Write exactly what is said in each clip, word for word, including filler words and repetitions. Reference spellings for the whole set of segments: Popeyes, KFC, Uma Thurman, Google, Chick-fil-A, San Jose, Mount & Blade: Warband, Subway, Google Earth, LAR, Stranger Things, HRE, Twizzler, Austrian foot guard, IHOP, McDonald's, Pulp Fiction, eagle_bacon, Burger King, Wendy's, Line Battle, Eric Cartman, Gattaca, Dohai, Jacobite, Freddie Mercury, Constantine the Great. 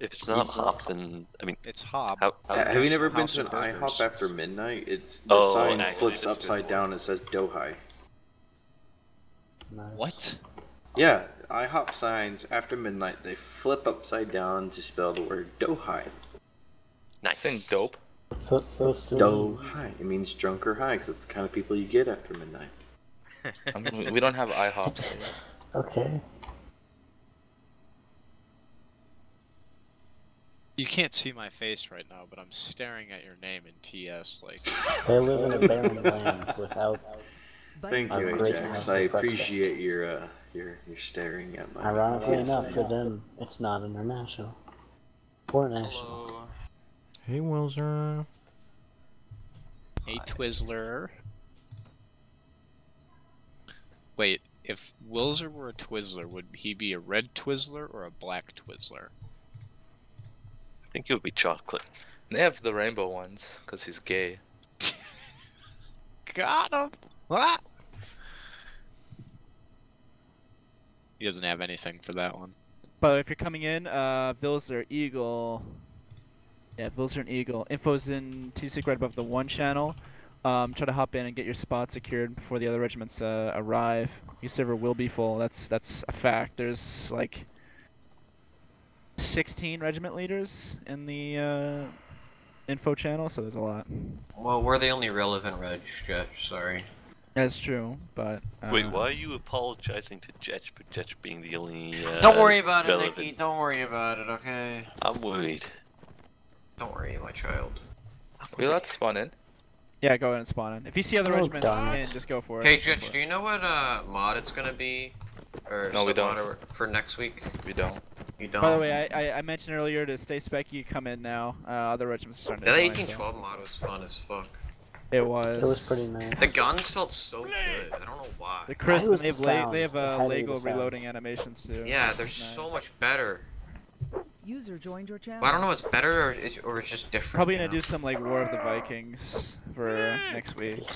If it's not Hop, then I mean it's Hop. How, how uh, have you never been to an IHOP after midnight? It's the oh, sign actually, flips upside down and says Dohai. Nice. What? Yeah, IHOP signs after midnight they flip upside down to spell the word Dohai. Nice. Thing dope. What's that supposed to mean? Dohai. It means drunk or high, because it's the kind of people you get after midnight. I mean, we don't have IHOPs. Okay. You can't see my face right now, but I'm staring at your name in T S like. They live in a barren land without. Thank you, Ajax. I appreciate your uh, your your staring at my. Ironically enough, for them, it's not international. Or national. Hello. Hey, Wilzer. Hey, Twizzler. Wait, if Wilzer were a Twizzler, would he be a red Twizzler or a black Twizzler? I think it would be chocolate. They have the rainbow ones, because he's gay. Got him! What? He doesn't have anything for that one. But if you're coming in, uh, Vilzer, Eagle. Yeah, Vilzer and Eagle. Info's in T S I C right above the one channel. Um, try to hop in and get your spot secured before the other regiments uh, arrive. Your server will be full, that's, that's a fact. There's like sixteen regiment leaders in the uh, info channel, so there's a lot. Well, we're the only relevant reg, Jetch, sorry. That's true, but... Uh... Wait, why are you apologizing to Jetch for Jetch being the only uh, Don't worry about relevant... it, Nikki, don't worry about it, okay? I'm worried. Don't worry, my child. Are we allowed to spawn in? Yeah, go ahead and spawn in. If you see other oh, regiments in, just go for it. Hey, Jetch, do you know what uh, mod it's gonna be? Or no, we don't. Or for next week? We don't. You don't. By the way, I, I I mentioned earlier to stay specky. Come in now. Uh, other regiments are starting. That eighteen twelve mod was fun as fuck. It was. It was pretty nice. The guns felt so good. I don't know why. The crisp. They have the they have uh, Lego reloading animations too. Yeah, they're nice. So much better. User joined your channel. Well, I don't know what's better or it's, or it's just different. Probably gonna know? do some like War of the Vikings for next week.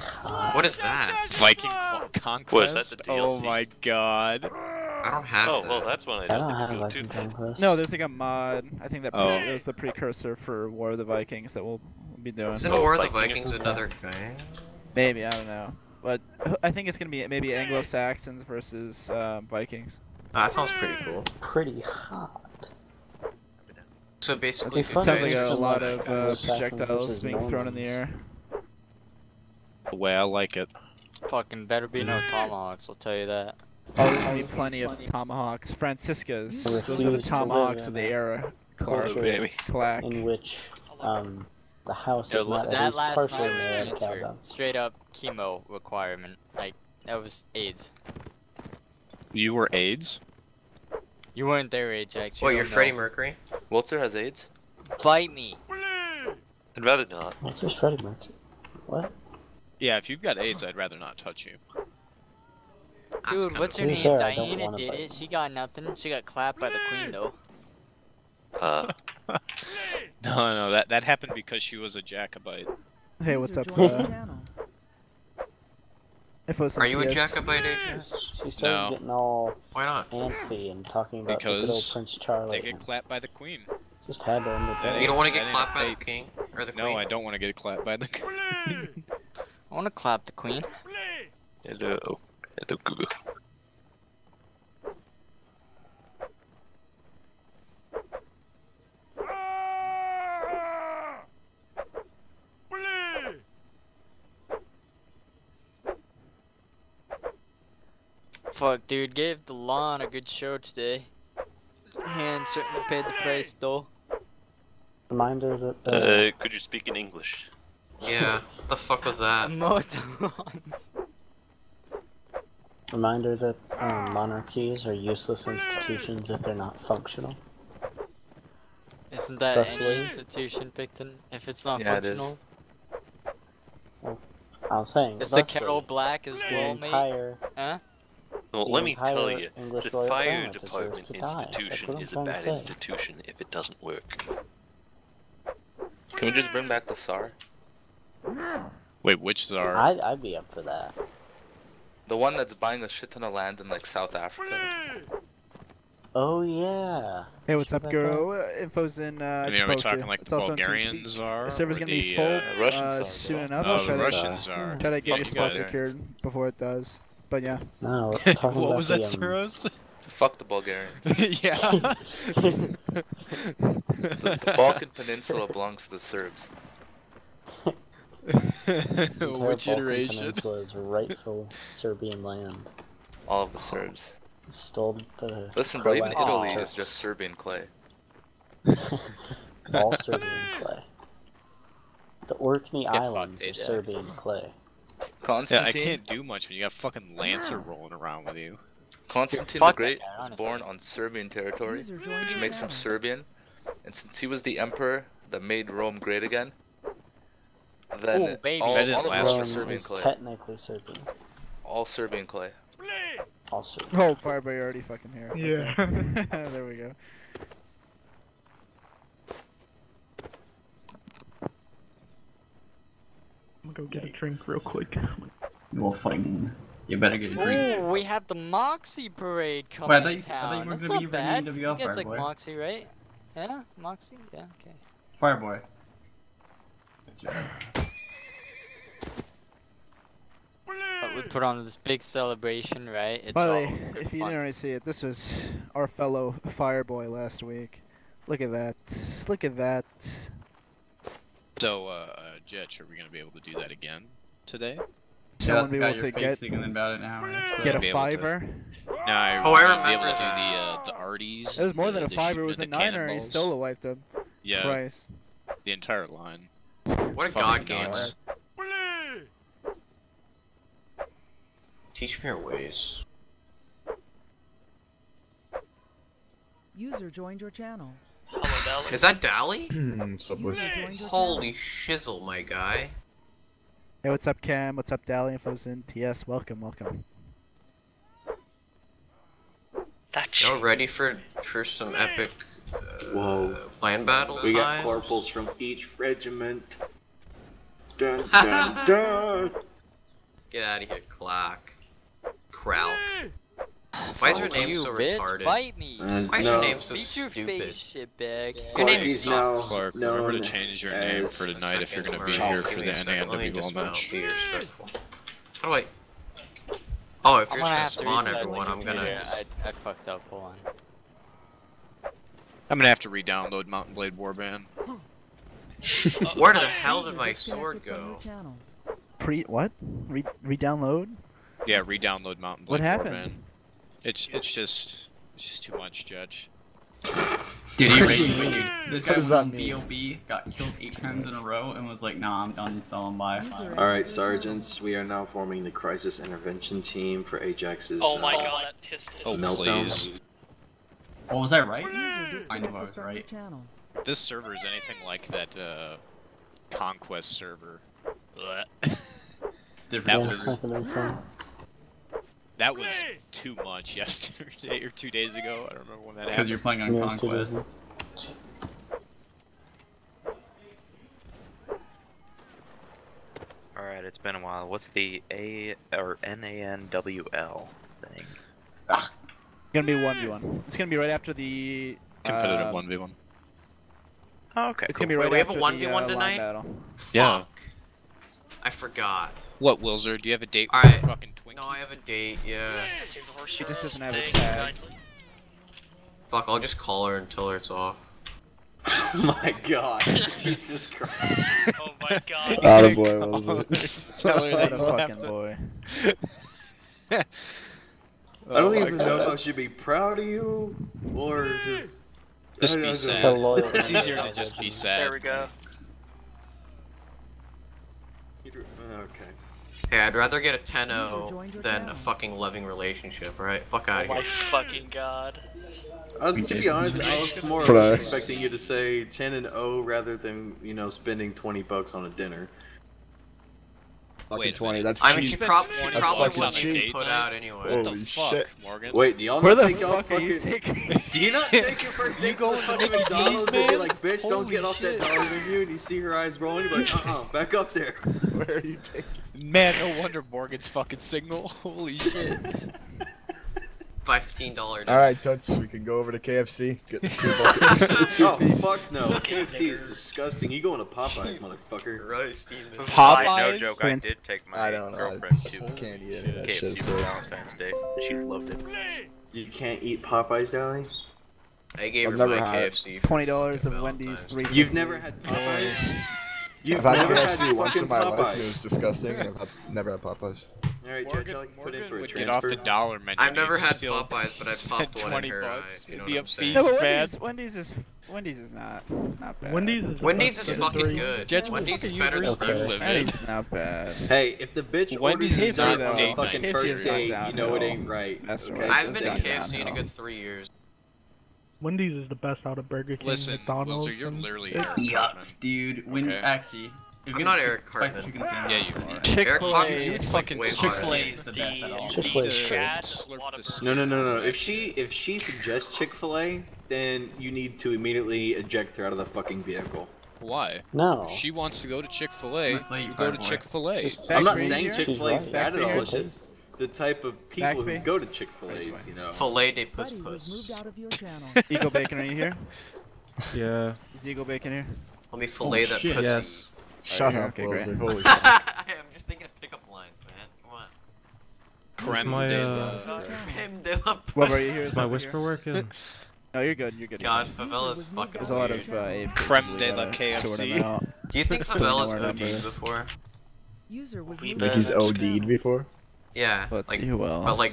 What is that? Viking Conquest? What is that, the D L C? Oh my god. I don't have Oh, that. Well, that's one I, I don't have go Viking Conquest. No, there's like a mod. I think that oh. it was the precursor for War of the Vikings that we'll be doing. Isn't oh, War of the Vikings okay. another game? Maybe, I don't know. But I think it's gonna be maybe Anglo-Saxons versus um, Vikings. Oh, that sounds pretty cool. Pretty hot. So basically, it sounds like a lot of uh, projectiles being thrown in the air. The way I like it. Fucking better be no tomahawks, I'll tell you that. Oh, there's gonna be plenty of tomahawks. Franciscas, those are the tomahawks of the era. Clark, baby. Clack. In which, um, the house is not at least partially made of cow dung. Straight up chemo requirement. Like, that was AIDS. You were AIDS? You weren't there, Ajax. You what, you're know. Freddie Mercury? Walter has AIDS? Bite me! I'd rather not. Walter's Freddie Mercury. What? Yeah, if you've got AIDS, I'd rather not touch you. Dude, what's her name? Fair, Diana did it. She got nothing. She got clapped by the queen, though. Uh. no, no, that, that happened because she was a Jacobite. Hey, what's up, uh... Are you a Jacobite, Ajax? She started no. getting all Why not? antsy and talking about because the good old Prince Charlie. They get clapped by the queen. Just had to end it. You don't want to get clapped by fake. the king or the queen? No, I don't want to get clapped by the queen. I want to clap the queen. Hello, hello, Google. Fuck, dude, gave the lawn a good show today. And certainly paid the price, though. Reminder that. Uh, uh, could you speak in English? Yeah, what the fuck was that? Reminder that um, monarchies are useless institutions if they're not functional. Isn't that Thusly? Any institution, Picton? If it's not yeah, functional? It is. Well, I was saying. Is Thusly, the kettle black as well, mate? Huh? Well, let me tell you, English the fire department institution is a bad institution if it doesn't work. Can we just bring back the Tsar? Wait, which Tsar? I'd, I'd be up for that. The one that's buying a shit ton of land in, like, South Africa? Oh yeah. Hey, what's up, Guru? Uh, info's in. Uh, I mean, are we talking like the Bulgarians are? The server's gonna be full uh, uh, soon enough. Oh, the Russians are. Try to get your spot secured before it does. But yeah. No. What was that, Suros? Fuck the Bulgarians. Yeah. the, the Balkan Peninsula belongs to the Serbs. The Which iteration? The Peninsula is rightful Serbian land. All of the Serbs. Stole the Listen, bro, even Italy Turks. is just Serbian clay. All Serbian clay. The Orkney Get Islands fucked, are Serbian excellent. clay. Constantine? Yeah, I can't do much when you got fucking Lancer rolling around with you. Constantine the Great guy, was born on Serbian territory, which makes him Serbian. And since he was the emperor that made Rome great again, then Ooh, baby. all, all the last for Serbian clay. Technically Serbian. All Serbian clay. All Serbian. Oh, Firebird, you're already fucking here. Yeah. There we go. I'm gonna go get a drink real quick. You're fine. You better get a drink. Ooh, we have the Moxie parade coming Wait, I thought you, town. I thought you were That's gonna not be bad. You guys Fireboy. like Moxie, right? Yeah, Moxie. Yeah, okay. Fireboy. That's right. But we put on this big celebration, right? It's By all way, good if fun. you didn't already see it, this was our fellow Fireboy last week. Look at that! Look at that! So, uh, uh Jet, are we gonna be able to do that again today? Yeah, that's be able to get, about an hour, so. get a fiver. To... No, I oh, I be able to do the uh, the arties. It was more the, than a fiver. It was a niner. And he solo wiped them. Yeah. Christ. The entire line. What a god game. Teach me your ways. User joined your channel. Hello, Dally. Is that Dally? Subway. Holy shizzle, my guy. Hey, what's up, Cam? What's up, Dally? Info's in T S. Welcome, welcome. Y'all ready for for some epic uh, Whoa. plan battle? We times? got corporals from each regiment. Dun, dun, dun. Get out of here, Clock. Krauk. Why is your name so bitch. retarded? Bite me. Uh, Why is no. your name so Beat your stupid? Face, shit bag. Your name is no, Clark. No, remember no, to change your name for tonight if you're gonna be here for the N A N W match. Be respectful. Oh wait. Oh, if I'm you're gonna, gonna spawn to everyone, I'm gonna. Just... I, I fucked up. Hold on. I'm gonna have to re-download Mount and Blade: Warband. Where the hell did my sword go? Pre what? Re re-download? Yeah, re-download Mount and Blade: Warband. What happened? It's it's just it's just too much, Judge. Dude, he raided me, dude. This guy from B O B got killed eight times in a row and was like, nah, I'm done installing my. All right, sergeants, we are now forming the crisis intervention team for Ajax's. Oh uh, my God, that pissed it. Oh meltdown. please. Oh, was I right? I knew I was right. This server is anything like that uh, Conquest server. It's different. That That was too much yesterday or two days ago. I don't remember when that happened. Because you're playing on yeah, Conquest. Alright, it's been a while. What's the A or N A N W L thing? Ah. It's gonna be one v one. It's gonna be right after the. Competitive uh, one v one. Oh, okay. It's cool. gonna be right Wait, after the. We have a one v one the, uh, tonight? Battle. Fuck. Yeah. I forgot. What, Wilzer? Do you have a date with right. fucking Twinkie? No, I have a date, yeah. yeah she just doesn't have a tag. Fuck, I'll just call her and tell her it's off. Oh my god. Jesus Christ. Oh my god. Atta boy, Wilzer. Tell her that you fucking boy. I don't oh even god. know if I should be proud of you, or just... Just be sad. It's, it's easier to just be sad. There we go. Okay. Hey, I'd rather get a ten oh than a fucking loving relationship, right? Fuck out of oh here. Oh my fucking god. I was, to be honest, I was more expecting you to say ten and oh rather than, you know, spending twenty bucks on a dinner. Fucking Wait, twenty, that's I mean, she, prob twenty, she probably that's wouldn't even put night? out anyway. What the fuck, shit. Morgan? Wait, do y'all not take off fucking... Taking... Do you not take your first date going to McDonald's and be like, bitch, Holy don't get shit. off that dollar menu, and you see her eyes rolling, you're like, uh-uh, back up there. Where are you taking... Man, no wonder Morgan's fucking single. Holy shit. fifteen dollars. Alright, Toots, we can go over to K F C. Get the two oh, fuck no. K F C is disgusting. You going to Popeyes, motherfucker. Christ, even. Popeyes? No joke, I did take my girlfriend to K F C for Valentine's Day. She loved it. You can't eat Popeyes, darling? I gave I've her my K F C. twenty dollars of Wendy's. three You've never had Popeyes? You've I've never had K F C once in my Popeyes. life. It was disgusting, and I've, I've never had Popeyes. Alright, Judge, I'd like to put in for a transfer. Get off the dollar menu. I've never had Popeyes, but I've popped one in her eye. It'd be a feast, man. Wendy's is Wendy's is not not bad. Wendy's is Wendy's is fucking good. Wendy's is better than Steelers. Wendy's is not bad. Hey, if the bitch Wendy's is not on fucking first date, you know it ain't right. I've been to K F C in a good three years. Wendy's is the best out of Burger King, Listen, McDonald's. Listen, you're literally Eric Yucks, dude. When okay. actually, you're I'm not Eric Cartman. You yeah, you are. Chick-fil-A is fucking Chick-fil-A is the best at all. Chick-fil-A. No, no, no, no. If she if she suggests Chick-fil-A, then you need to immediately eject her out of the fucking vehicle. Why? No. If she wants to go to Chick-fil-A, you go to Chick-fil-A. I'm not saying Chick-fil-A is bad at all. It's just the type of people Max who me. go to Chick-fil-A's, you know. Filet de puss puss. Eagle Bacon, are you here? Yeah. Is Eagle Bacon here? Let me fillet oh, that shit. pussy. Yes. Shut right, up, okay, Wilson. Holy shit. I'm just thinking of pickup lines, man. Come on. Creme my, uh, de la puss. What are you here? Is my whisper working? No, you're good, you're good. God, favela's fucking There's a lot of, uh, Creme de la K F C. Do you think favela's O D'd before? Like he's O D'd before? Yeah, Let's like, see who else. but like,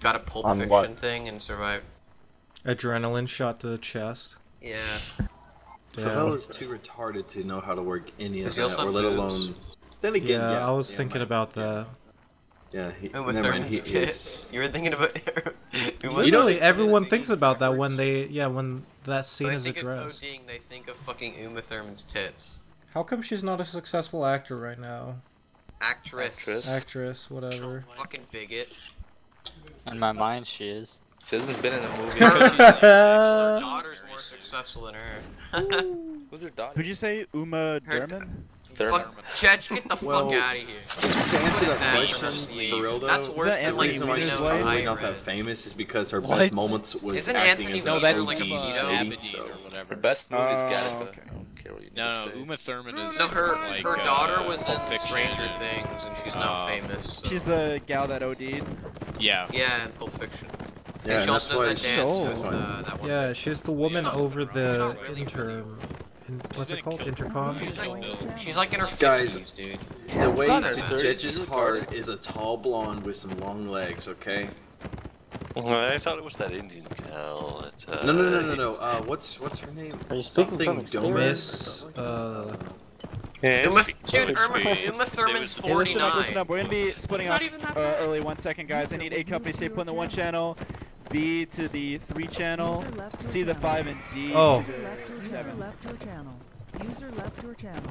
got a Pulp Fiction what? thing and survived. Adrenaline shot to the chest. Yeah. Favela's too retarded to know how to work any of that, or let alone... Then again, yeah. yeah I was yeah, thinking my... about that. Yeah, he... Uma Thurman's tits. You were thinking about... you know, like, everyone thinks about that when they... Yeah, when that scene when is addressed. When they think of ODing, they think of fucking Uma Thurman's tits. How come she's not a successful actor right now? Actress. Actress. Actress, whatever. Fucking bigot. In my mind, she is. She hasn't been in a movie. Her daughter's more successful than her. Who's her daughter? Would you say Uma Thurman? Fuck, Chad, get the well, fuck out of here. To answer that question, that's worse that than like you know. She's not that famous is because her what? best moments was Isn't acting Anthony as no, that's like a Abedin or whatever. Her best movie is Gattaca. No, no, Uma Thurman is. No, her like, her daughter uh, was in Stranger Things, and she's not um, famous. So. She's the gal that O D'd. Yeah. Yeah, in Pulp Fiction. Yeah, and she also does that dance with uh, that one. Yeah, she's the woman over the inter. What's it called? Intercom? She's like, she's like in her fifties, dude. The way to judge is hard is a tall blonde with some long legs, okay? I thought it was that Indian gal. Uh, no, no, no, no, no. Uh, what's what's her name? Are you speaking Something from Domus. Uh, yeah, Uma, dude, Irma, Uma Thurman's forty-nine. Listen up, listen up. We're gonna be splitting up uh, early. One second, guys. I need A companies to put in the one channel, B to the three channel, C the five, and D oh. to the seven. User left your channel. User left your channel.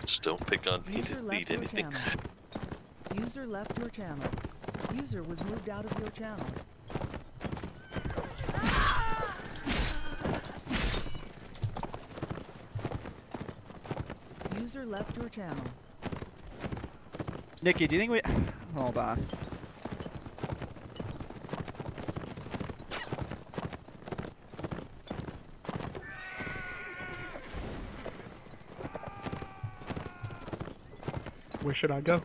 Just don't pick on me to lead anything. User left your channel. User was moved out of your channel. User left your channel. Nikki, do you think we... Hold on. Where should I go?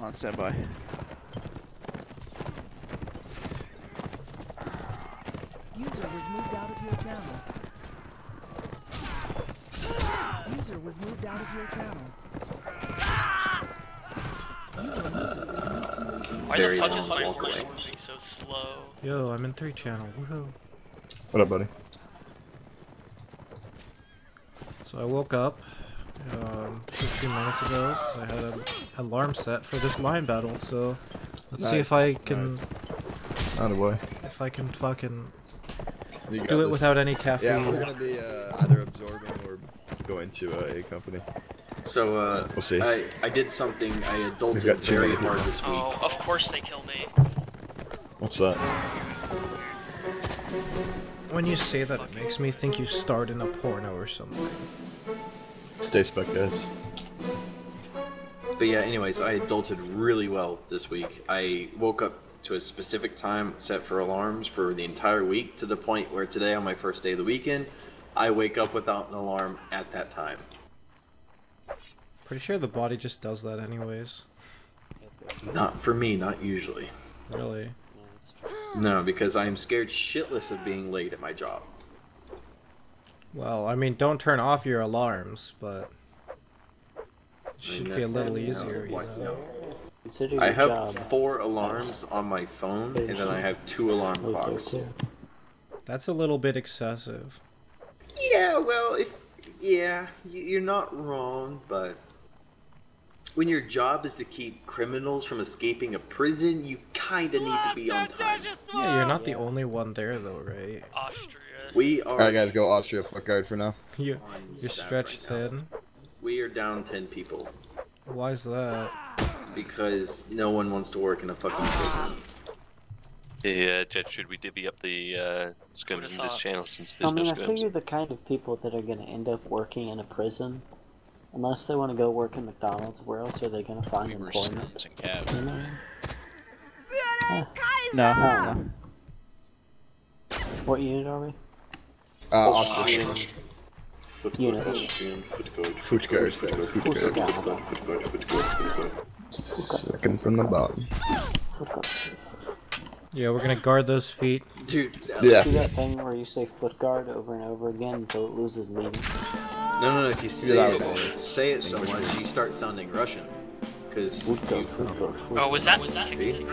On standby. User was moved out of your channel. User was moved out of your channel. Uh, Why the fuck is my voice moving so slow? Yo, I'm in three channel. Woohoo! What up, buddy? So I woke up um, fifteen minutes ago because I had an alarm set for this line battle. So let's nice, see if I can. Nice. Out of way. If I can fucking. Do it this. without any caffeine. Yeah, we're gonna be uh, either absorbing or going to uh, a company. So uh, we'll see. I I did something. I adulted very hard this week. Oh, of course they killed me. What's that? When you say that, it makes me think you starred in a porno or something. Stay spec, guys. But yeah, anyways, I adulted really well this week. I woke up to a specific time set for alarms for the entire week, to the point where today, on my first day of the weekend, I wake up without an alarm at that time. Pretty sure the body just does that anyways. Not for me, not usually. Really? No, because I am scared shitless of being late at my job. Well, I mean, don't turn off your alarms, but it should I mean, be a little easier. You know? Consider I have job. four alarms on my phone, and then I have two alarm clocks. That's a little bit excessive. Yeah, well, if yeah, you're not wrong, but when your job is to keep criminals from escaping a prison, you kinda need to be on time. Yeah, you're not the only one there, though, right? Austria. We are. All right, guys, go Austria foot guard for now. You're, you're stretched right thin. Now. We are down ten people. Why is that? Because no one wants to work in a fucking prison. Yeah, Jet, should we divvy up the uh, scrims in this channel since there's I mean, no scrims? I figure the kind of people that are going to end up working in a prison, unless they want to go work in McDonald's, where else are they going to find we employment? You know? uh, no, I don't know. What unit are we? Uh, Austrian. Austrian. Foot guard. Austrian foot guard. Foot guard. Foot guard. Foot guard. Foot guard. Foot guard. Second from the bottom. Foot guard. Yeah, we're gonna guard those feet. Dude, no. yeah. Do that thing where you say foot guard over and over again until it loses meaning. No, no, no, if you say yeah, it, okay. say it so much, you start sounding Russian. Cause foot guard, you, foot guard, foot guard. Oh, was that? Was that? See?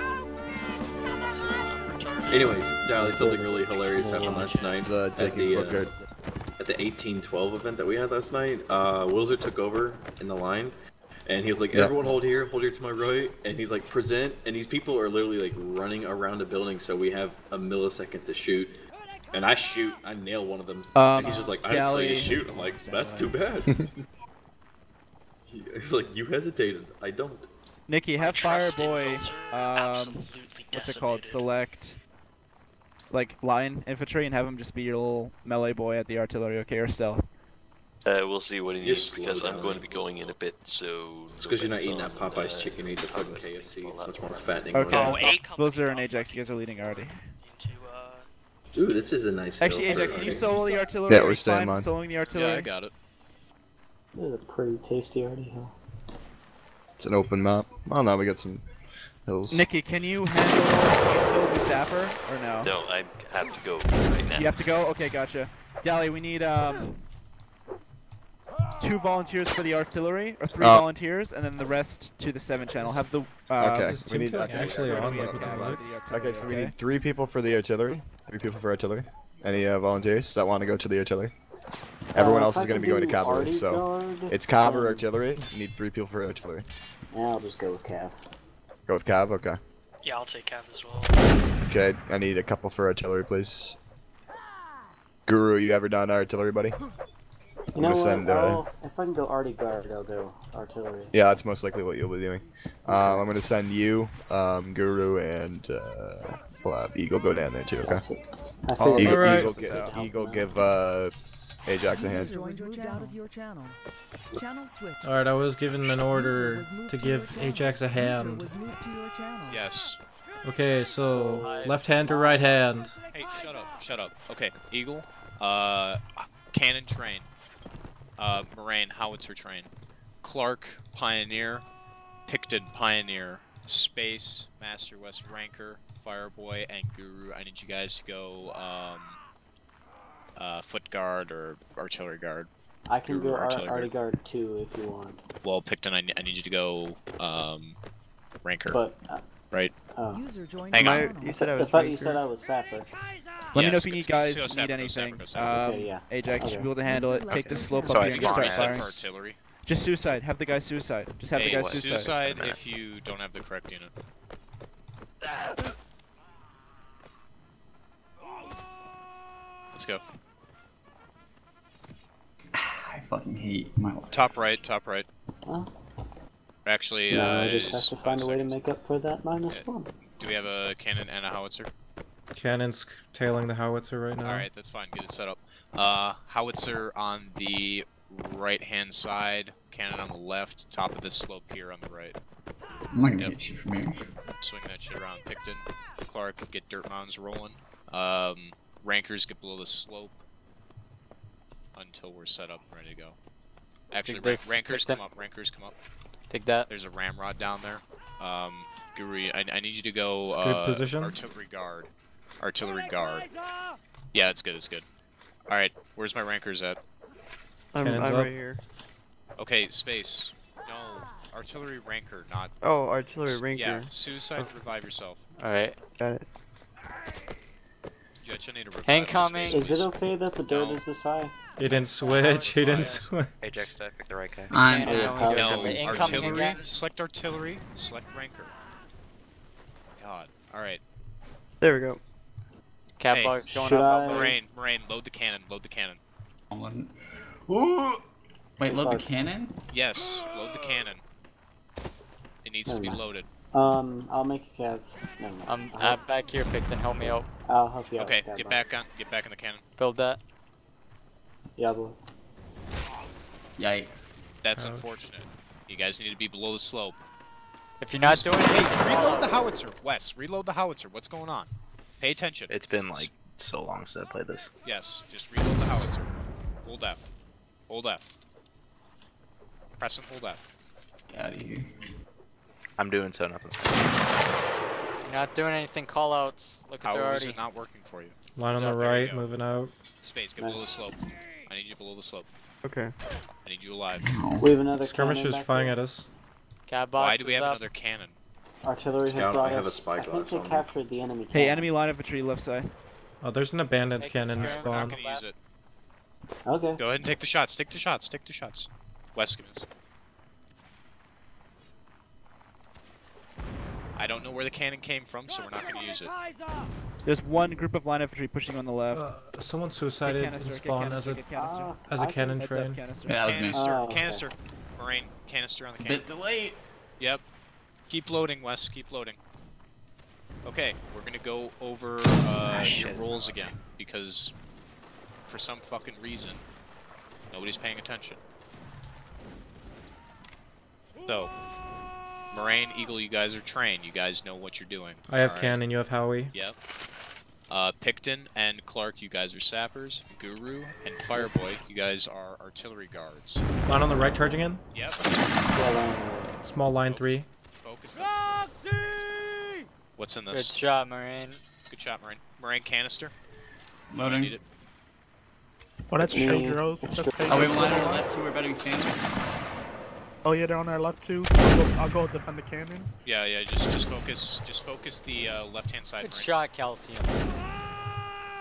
Anyways, Dally, something really hilarious happened last night uh, at, the, uh, at the eighteen twelve event that we had last night. Uh, Wilzer took over in the line. And he was like, everyone hold here, hold here to my right, and he's like, present, and these people are literally like running around a building, so we have a millisecond to shoot. And I shoot, I nail one of them, um, and he's just like, I didn't tell you to shoot, I'm like, that's too bad. He's like, you hesitated, I don't. Nikki, have Fireboy, um, what's it called, select, just like, line infantry, and have him just be your little melee boy at the artillery, okay, or stealth. Uh, we'll see what he needs because I'm going to be going in a bit, so... It's because you're not eating that Popeye's chicken, you eat the fucking K F C, it's much more fattening. Okay, Blizzard and Ajax, you guys are leading already. Ooh, this is a nice... Actually, Ajax, can you solo the artillery? Yeah, we're staying on. Soloing the artillery? Yeah, I got it. This is a pretty tasty already, huh? It's an open map. Oh no, we got some hills. Nikki, can you handle the zapper, or no? No, I have to go right now. You have to go? Okay, gotcha. Dally, we need, um... two volunteers for the artillery, or three oh. volunteers, and then the rest to the seven channel. Have the uh, okay. We need okay. actually on like okay. okay, so we need three people for the artillery, three people for artillery. Any uh, volunteers that want to go to the artillery? Everyone uh, else is going to be going to cavalry, so it's cav or artillery. You need three people for artillery. Yeah, I'll just go with cav. Go with cav, okay. Yeah, I'll take cav as well. Okay, I need a couple for artillery, please. Guru, you ever done artillery, buddy? You know send, what? Uh, if I can go arty guard, I'll go artillery. Yeah, that's most likely what you'll be doing. Um, I'm gonna send you, um, Guru, and uh, well, Eagle go down there too. Okay. That's it. I oh, Eagle, right. Eagle, give, uh, Eagle give uh, Ajax a hand. All right, I was given an order to give Ajax a hand. Yes. Okay, so, so left hand to right hand. Hey, shut up, shut up. Okay, Eagle, uh, cannon train. Uh, Moraine, howitzer train. Clark, pioneer. Picton, pioneer. Space, Master West Ranker, Fireboy, and Guru. I need you guys to go um, uh, foot guard or artillery guard. I can Guru, go artillery ar guard. guard too if you want. Well, Picton, I, I need you to go um, ranker. But, uh, right? Uh, Hang on. I, you said I, was I thought ranker. you said I was sapper. Let yes, me know if you need guys go sapper, need anything. Go sapper, go sapper. Um, okay, yeah. Ajax, okay. should be able to handle it. Take the slope so up here and just start firing. For artillery. Just suicide. Have the guy suicide. Just have hey, the guy what? suicide. Suicide if you don't have the correct unit. Let's go. I fucking hate my life. Top right. Top right. Huh? Actually, no, uh, I just have to find a way to make up for that minus yeah. one. Do we have a cannon and a howitzer? Cannon's tailing the howitzer right now. Alright, that's fine. Get it set up. Uh, howitzer on the right-hand side, cannon on the left, top of this slope here on the right. I'm not gonna yep. get shit from here. Swing that shit around Picton. Clark, get dirt mounds rolling. Um, rankers, get below the slope until we're set up and ready to go. Actually, rank rankers, come up, rankers, come up. Take that. There's a ramrod down there. Um, Guri, I, I need you to go uh, position. artillery guard. Artillery guard. Yeah, it's good, it's good. Alright, where's my rankers at? I'm, I'm right here. Okay, space. No, artillery ranker, not... Oh, artillery ranker. Yeah, suicide, oh. revive yourself. Alright, got it. Judge, I need a revive. Incoming! Space, is it okay that the dirt no. is this high? He didn't switch, he didn't switch. Ajax, did I pick the right guy? I know. No, artillery, select artillery, select ranker. God, alright. There we go. Cat hey, box going up. I... Moraine, Moraine, load the cannon, load the cannon. Ooh. Wait, load the cannon? Yes, load the cannon. It needs Never to be mind. loaded. Um, I'll make a cab. Never mind. I'm uh, back here, Picton, help me out. I'll help you out. Okay, get back on, get back on the cannon. Build that. Yeah, boy. Yikes. That's Ouch. unfortunate. You guys need to be below the slope. If you're not Just doing it, hey, reload the howitzer, Wes. Reload the howitzer. What's going on? Pay attention. It's been like so long since I played this. Yes, just reload the howitzer. Hold F. Hold F. Press and hold F. Get out of here. I'm doing so nothing. You're not doing anything, call outs. Look at the already. Is it not working for you? Line on the right, moving out. Space, get nice. below the slope. I need you below the slope. Okay. I need you alive. We have another Skirmish is firing there. at us. Cat box Why do we have up? another cannon? Artillery Scout, has brought I us. Have a spy I think they captured the enemy cannon. Hey, enemy line infantry left side. Oh, there's an abandoned Make cannon spawn. I'm not gonna use it. Okay. Go ahead and take the shots. Take the shots. Take the shots. West Skimmies. I don't know where the cannon came from, so we're not going to use it. There's one group of line infantry pushing on the left. Uh, someone suicided canister, and spawned as a uh, as a I cannon train. Canister, yeah, canister, oh, okay. canister. Moraine, canister on the cannon. Bit delayed. Yep. Keep loading, Wes. Keep loading. Okay, we're going to go over uh, your rolls again because. For some fucking reason, nobody's paying attention. So, Moraine, Eagle, you guys are trained. You guys know what you're doing. I have Cannon, you have Howie. Yep. Uh, Picton and Clark, you guys are sappers. Guru and Fireboy, you guys are artillery guards. Line on the right charging in? Yep. Small line Focus. three. Focus. Roxy! What's in this? Good shot, Moraine. Good shot, Moraine. Moraine canister. Loading. I need it. Oh, that's yeah. Shell Girls. Are we on our left too? We're better be standing. Oh yeah, they're on our left too. I'll go defend the cannon. Yeah, yeah. Just, just focus. Just focus the uh, left-hand side. Good rank. shot, Calcium.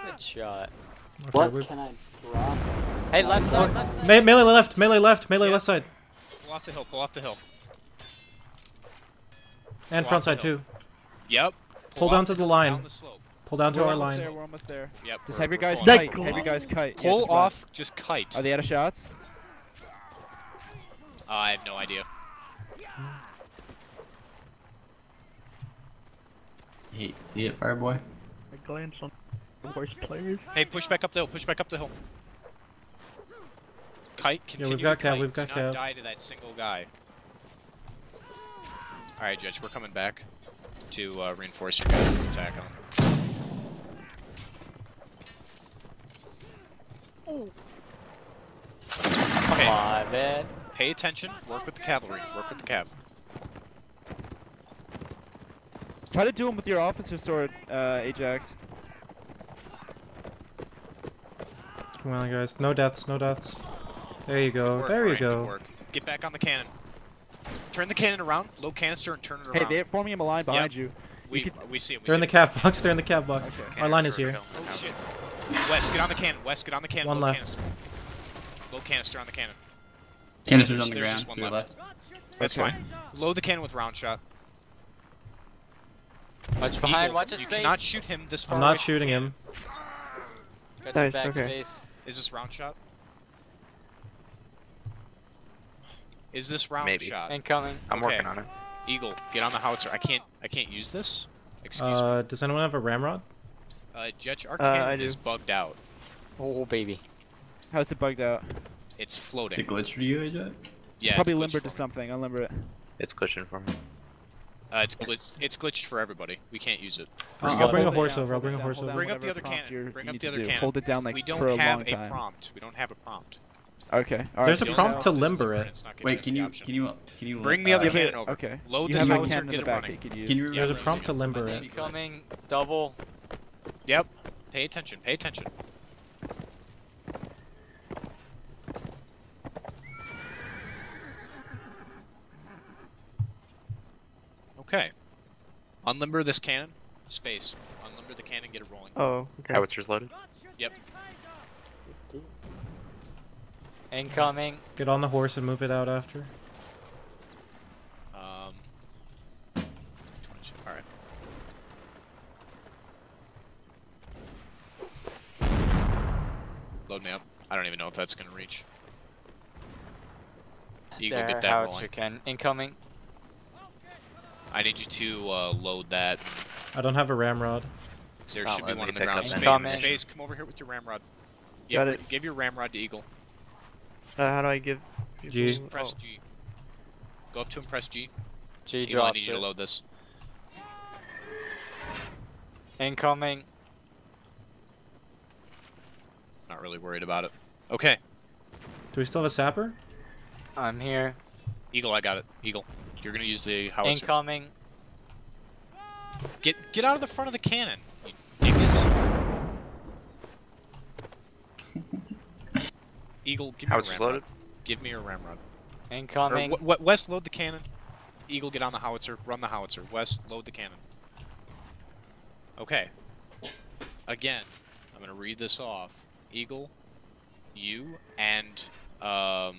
Good shot. Okay, what we've... can I drop? Hey, left side. Left side. Me melee left. Melee left. Melee yeah. left side. Pull off the hill. Pull off the hill. And pull front side hill. too. Yep. Pull, pull down to the line. Down the slope. Pull down to our line. There, we're almost there. Yep, just have your guys kite. Have your guys kite. Pull yeah, off, run. just kite. Are they out of shots? Uh, I have no idea. Hey, see it, Fireboy? I glanced on the worst players. Hey, push back up the hill. Push back up the hill. Kite, continue. Yeah, we've got Cal. We've got Cal. Do not die to that single guy. All right, Judge, we're coming back to uh, reinforce your guys' attack on. Come okay. on, man. Pay attention. Work with the cavalry. Work with the cav. Try to do him with your officer sword, uh, Ajax. Come on, guys. No deaths. No deaths. There you go. Work, there you Ryan, go. Get back on the cannon. Turn the cannon around. Low canister and turn it around. Hey, they're forming a line behind yep. you. We, you could... we see it. We they're see in it. the cav box. They're in the cav box. Okay. Our cannon line is here. Oh, shit. Wes, get on the cannon. Wes, get on the cannon. One Low left. Canister. Low canister on the cannon. Canister's there's, on the ground. One left. Left. That's okay. fine. Load the cannon with round shot. Watch behind. Eagle. Watch his you face. You cannot shoot him this far. I'm not shooting him. Got nice. Back okay. Space. Is this round shot? Is this round Maybe. shot? Incoming. I'm okay. working on it. Eagle, get on the howitzer. I can't. I can't use this. Excuse uh, me. Does anyone have a ramrod? Uh, Judge, our uh, cannon is bugged out. Oh, baby. How's it bugged out? It's floating. Is it glitch for you, A J? Yeah, it's probably it's limbered to something. I'll limber it. It's glitching for me. Uh, it's glitched. It's glitched for everybody. We can't use it. Uh, I'll bring a horse over. I'll bring a horse over. Bring up the other cannon. Bring up the other cannon. Hold it down like we don't have a prompt. We don't have a prompt. Okay. All right. There's a prompt to limber it. Wait, can you can you can you bring the other cannon over? Okay. Load this howitzer and get it running. Can you? There's a prompt to limber it. Becoming double. Yep. Pay attention. Pay attention. Okay. Unlimber this cannon. Space. Unlimber the cannon, get it rolling. Oh, okay. Howitzer's loaded. Yep. Incoming. Get on the horse and move it out after. Um. twenty-two. Alright. Load me up. I don't even know if that's gonna reach. You there, go get that howitzer rolling. Can. Incoming. I need you to uh, load that. I don't have a ramrod. There should be one on the ground. Space, space, come over here with your ramrod. Yep, got it. Give your ramrod to Eagle. Uh, how do I give? G. Just press oh. G. Go up to him, press G. G Eagle, I need you to load this. Incoming. Not really worried about it. Okay. Do we still have a sapper? I'm here. Eagle, I got it. Eagle. You're gonna use the howitzer. Incoming. Get get out of the front of the cannon. You dingus. Eagle, give me your ramrod. Loaded. Give me your ramrod. Incoming. West, load the cannon. Eagle, get on the howitzer. Run the howitzer. West, load the cannon. Okay. Again, I'm gonna read this off. Eagle, you and um.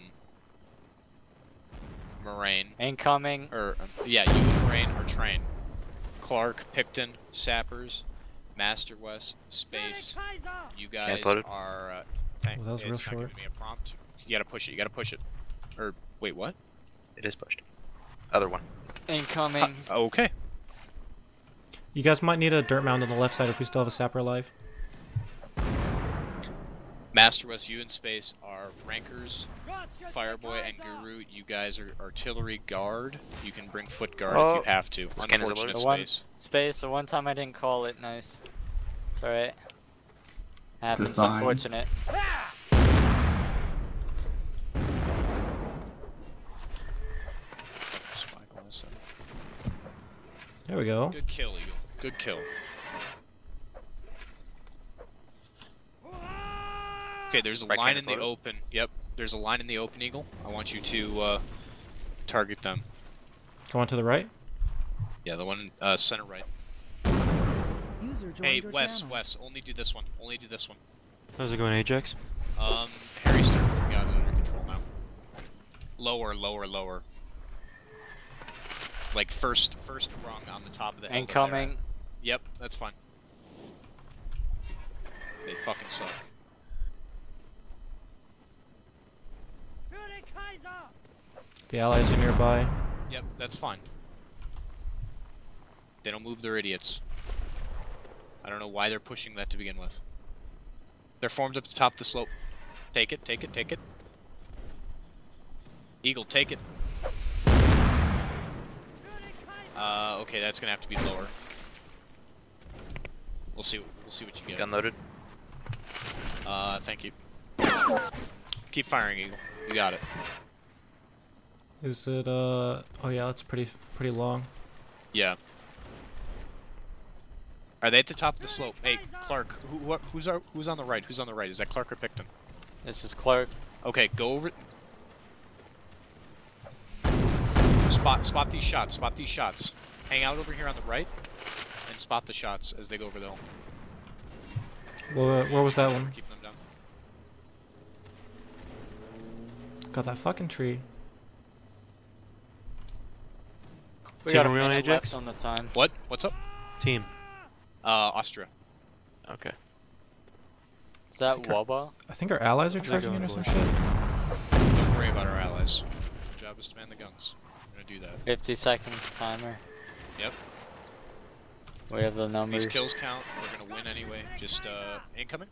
Moraine. Incoming. Or, um, yeah, you and Moraine are trained. Clark, Picton, Sappers, Master West, Space. You guys are. Uh, thank well, that was it's real not short. Giving me a prompt. You gotta push it, you gotta push it. Or, wait, what? It is pushed. Other one. Incoming. Uh, okay. You guys might need a dirt mound on the left side if we still have a Sapper alive. Master West, you and Space are Rankers, Fireboy, and Guru. You guys are Artillery Guard. You can bring Foot Guard oh. if you have to. Unfortunate Space. One, space, the one time I didn't call it, nice. It's alright. Happens, it's unfortunate. There we go. Good kill, Eagle. Good kill. Okay, there's a right line in the open. Yep, there's a line in the open, Eagle. I want you to uh, target them. Go on to the right? Yeah, the one uh, center right. User hey, Wes, Wes, only do this one. Only do this one. How's it going, Ajax? Um, Harry Stern, we got it under control now. Lower, lower, lower. Like first, first rung on the top of the hill. Incoming. There. Yep, that's fine. They fucking suck. The allies are nearby. Yep, that's fine. They don't move, they're idiots. I don't know why they're pushing that to begin with. They're formed up the top of the slope. Take it, take it, take it. Eagle, take it. Uh, okay, that's gonna have to be lower. We'll see. We'll see what you get. Gun loaded. Uh, thank you. Keep firing, Eagle. You got it. Is it, uh, oh yeah, that's pretty, pretty long. Yeah. Are they at the top of the slope? Hey, Clark, who, who, who's, our, who's on the right? Who's on the right? Is that Clark or Picton? This is Clark. Okay, go over. Spot, spot these shots, spot these shots. Hang out over here on the right, and spot the shots as they go over the hill. Where, where was that one? Keep them down. Got that fucking tree. We got a minute left on the time. What? What's up? Team. Uh, Austria. Okay. Is that Waba? I think our allies are charging in or some shit. Don't worry about our allies. Our job is to man the guns. We're gonna do that. fifty seconds timer. Yep. We have the numbers. These kills count. We're gonna win anyway. Just, uh, incoming.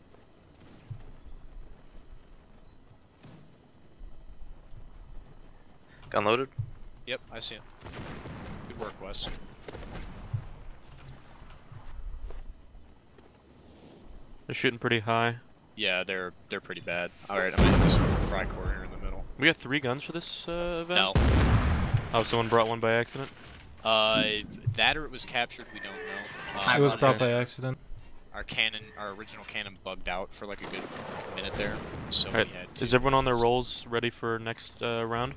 Gun loaded? Yep, I see him. Good work, Wes. They're shooting pretty high. Yeah, they're they're pretty bad. Alright, I'm gonna hit this fry corner in the middle. We got three guns for this uh, event? No. Oh, someone brought one by accident? Uh, that or it was captured, we don't know. Uh, it was brought by accident. Our cannon, our original cannon bugged out for like a good minute there, so All right. we had to... Is everyone on their rolls ready for next uh, round?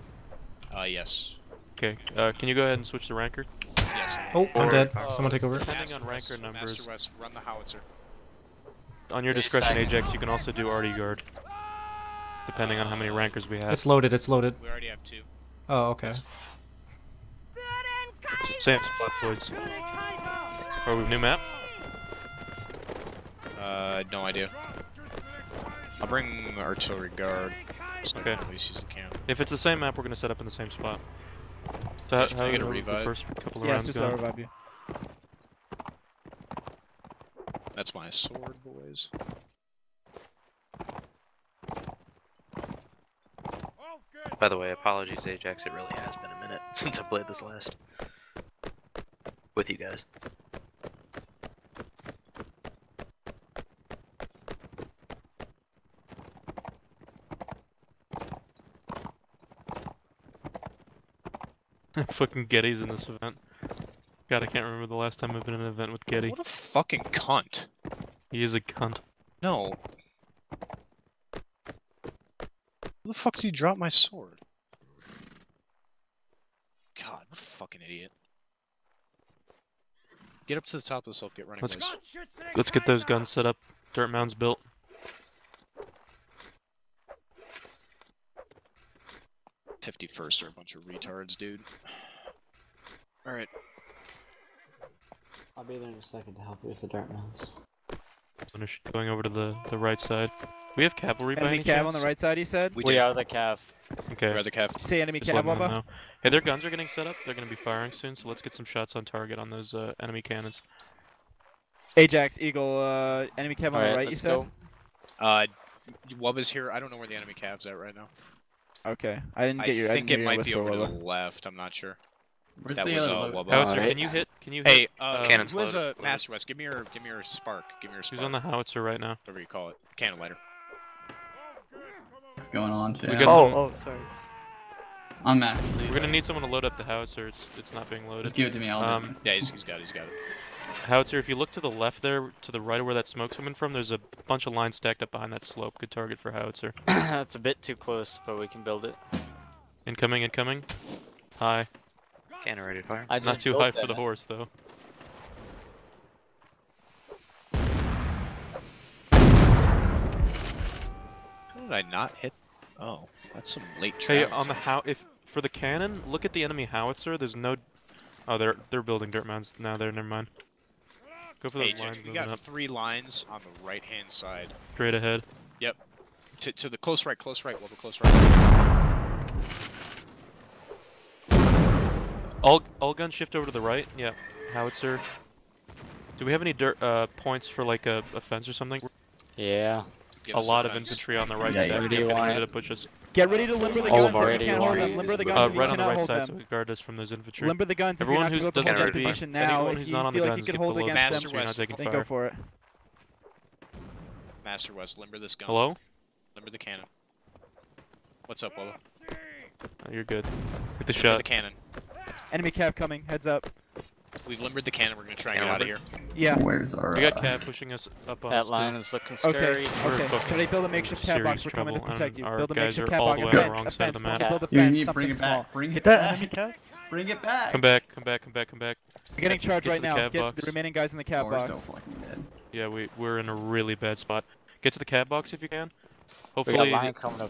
Uh, yes. Okay, uh, can you go ahead and switch the ranker? Yes. Oh, I'm or, dead. Uh, Someone take over. Depending on ranker numbers. Master West, run the howitzer. On your discretion, Ajax, you can also do R D guard. Depending on how many rankers we have. It's loaded, it's loaded. We already have two. Oh, okay. That's... Same spot, boys. Are we new map? Uh, no idea. I'll bring artillery guard. So okay. At least use the cannon. If it's the same map, we're gonna set up in the same spot. So how, how are you gonna revive? The first couple of yeah, rounds just I'll revive you. That's my sword, boys. By the way, apologies, Ajax. It really has been a minute since I played this last with you guys. Fucking Getty's in this event. God, I can't remember the last time I've been in an event with Getty. What a fucking cunt. He is a cunt. No. Where the fuck did he drop my sword? God, what a fucking idiot. Get up to the top of this hill, get running, let's, boys. Let's get those guns set up. Dirt mounds built. fifty-first are a bunch of retards, dude. Alright. I'll be there in a second to help you with the dirt mounts. Finish going over to the, the right side. We have cavalry enemy by any cav chance? On the right side, he said? We, we are the cav. Okay. We are the cav. Say enemy just cav, Wubba? Hey, their guns are getting set up. They're going to be firing soon, so let's get some shots on target on those uh, enemy cannons. Ajax, Eagle, uh, enemy cav on right, the right, you said? Go. Uh, Wubba's here. I don't know where the enemy cav's at right now. Okay, I didn't get your. I think it might be over to the left. I'm not sure. That was a howitzer. Can you hit? Can you hit? Hey, uh, who has a Master West? Give me your, give me your spark. Give me your spark. Who's on the howitzer right now? Whatever you call it, cannon lighter. What's going on? Oh, oh, sorry. I'm actually. We're gonna need someone to load up the howitzer. It's, it's not being loaded. Just give it to me. I'll do it. Yeah, he's, he's got it. He's got it. Howitzer, if you look to the left there, to the right of where that smoke's coming from, there's a bunch of lines stacked up behind that slope. Good target for howitzer. That's a bit too close, but we can build it. Incoming, incoming. High. Generated fire. I Not too high for the horse, though. How did I not hit? Oh, that's some late traffic. Hey, on the how if for the cannon, look at the enemy howitzer. There's no. Oh, they're they're building dirt mounds now. There, never mind. Go for those hey, lines. We got up. three lines on the right-hand side. Straight ahead. Yep. To to the close right, close right. Well, the close right. All all guns shift over to the right. Yeah. Howitzer. Do we have any dirt uh, points for like a, a fence or something? Yeah. Give a lot a of fence. infantry on the right yeah, side. Ready to push us. Get ready to limber the guns. All if you can't hold them. Limber the guns. Uh, right on the right side, them. so we guard us from those infantry. Limber the guns. Everyone who's doesn't have that position now, anyone who's not on the guns, like get below them. Master West, then go for it. Master West, limber this gun. Hello. Limber the cannon. What's up, Willow? Oh, you're good. Hit the shot. Limber the cannon. Enemy cav coming. Heads up. We've limbered the cannon, we're gonna try and get out of here. Yeah. Where's our... We got Cav pushing us up on That line is looking scary. Okay, okay. So they build a makeshift Cav box, we're coming to protect you. Build a makeshift Cav box, a fence, build a fence, something small. Bring it back. Bring it back. Come back, come back, come back, come back. We're getting charged right now. Get the remaining guys in the Cav box. Yeah, we, we're in a really bad spot. Get to the Cav box if you can. Hopefully...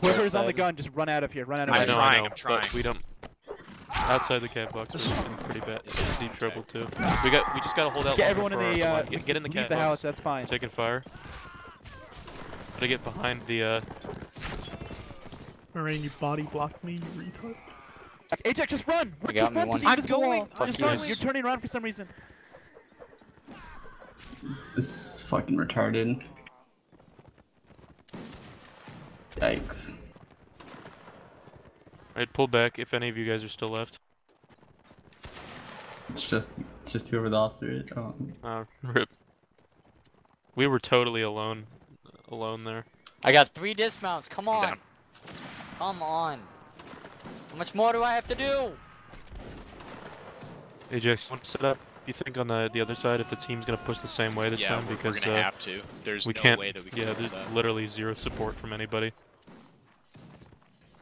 Whoever's on the gun, just run out of here, run out of here. I'm trying, I'm trying. We don't... Outside the cab box, we're in pretty bad, deep trouble too. We got, we just gotta hold out. Get everyone in the, uh, get, get in the cab the house. That's fine. Taking fire. Gotta get behind the. uh... Moraine, you body blocked me, you retard. Ajax, just run! We're just run! I'm going. Just run! You're turning around for some reason. This is fucking retarded. Yikes. Alright, pull back if any of you guys are still left. It's just, it's just whoever the officer is. Oh. Uh, rip. We were totally alone, alone there. I got three dismounts. Come on. Down. Come on. How much more do I have to do? Ajax, want to set up? You think on the the other side if the team's gonna push the same way this yeah, time? Because we're gonna uh, have to. There's we no can't, way that we can. Yeah, there's that. Literally zero support from anybody.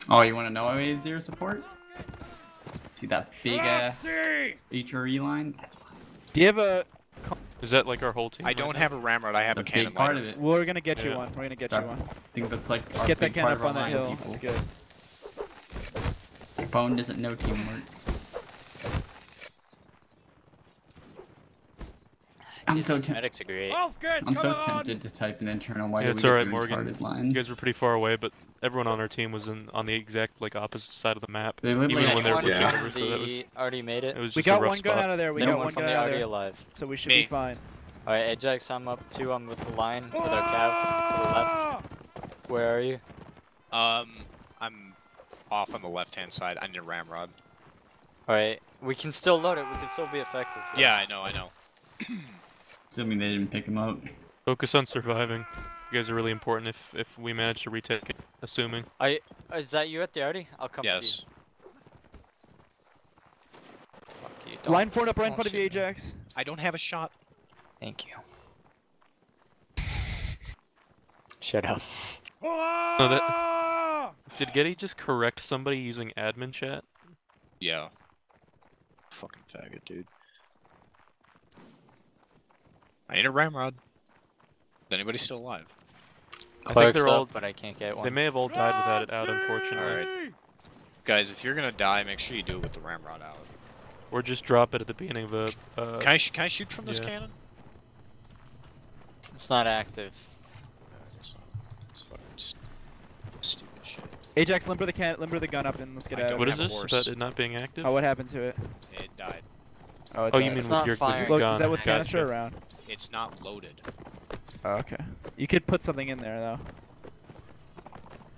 Oh, you want to know why we have zero support? See that big uh, H R E line? That's fine. Do you have a? Is that like our whole team? I don't right have now? a ramrod. I have that's a, a cannon. Part of it. Well, we're gonna get yeah. you one. We're gonna get our, you one. I think that's like. Just our get that cannon up on that hill. That's good. Bone doesn't know teamwork. I'm Dude, so tempted. Agree. I'm so tempted to type an internal why yeah, it's all right, Morgan. Lines. You guys were pretty far away, but everyone on our team was in on the exact like opposite side of the map. They even like when they were pushing over, so that was already made it. it was we got one spot. gun out of there. We got one gun out of there. Alive. So we should Me. be fine. All right, Ajax, I'm up too. I'm with the line with our cav to the left. Where are you? Um, I'm off on the left-hand side. I need a ramrod. All right, we can still load it. We can still be effective. Right? Yeah, I know. I know. Assuming they didn't pick him up. Focus on surviving. You guys are really important if if we manage to retake it, assuming. I is that you at the Artie? I'll come yes. to you. Fuck you. Don't, line four up right in front of you, Ajax. I don't have a shot. Thank you. Shut up. So that, did Getty just correct somebody using admin chat? Yeah. Fucking faggot, dude. I need a ramrod. Is anybody still alive? Clark's I think they're all, but I can't get one. They may have all died without it out, unfortunately. Alright. Guys, if you're gonna die, make sure you do it with the ramrod out. Or just drop it at the beginning of a... Uh, can, I sh can I shoot from yeah. this cannon? It's not active. It's fucking stupid shit. Ajax, limber the, can limber the gun up and let's get out. What is this? About it not being active? Oh, what happened to it? It died. Oh, oh you mean it's with your gun? Is that with canister gotcha. around? It's not loaded. Oh, okay. You could put something in there, though.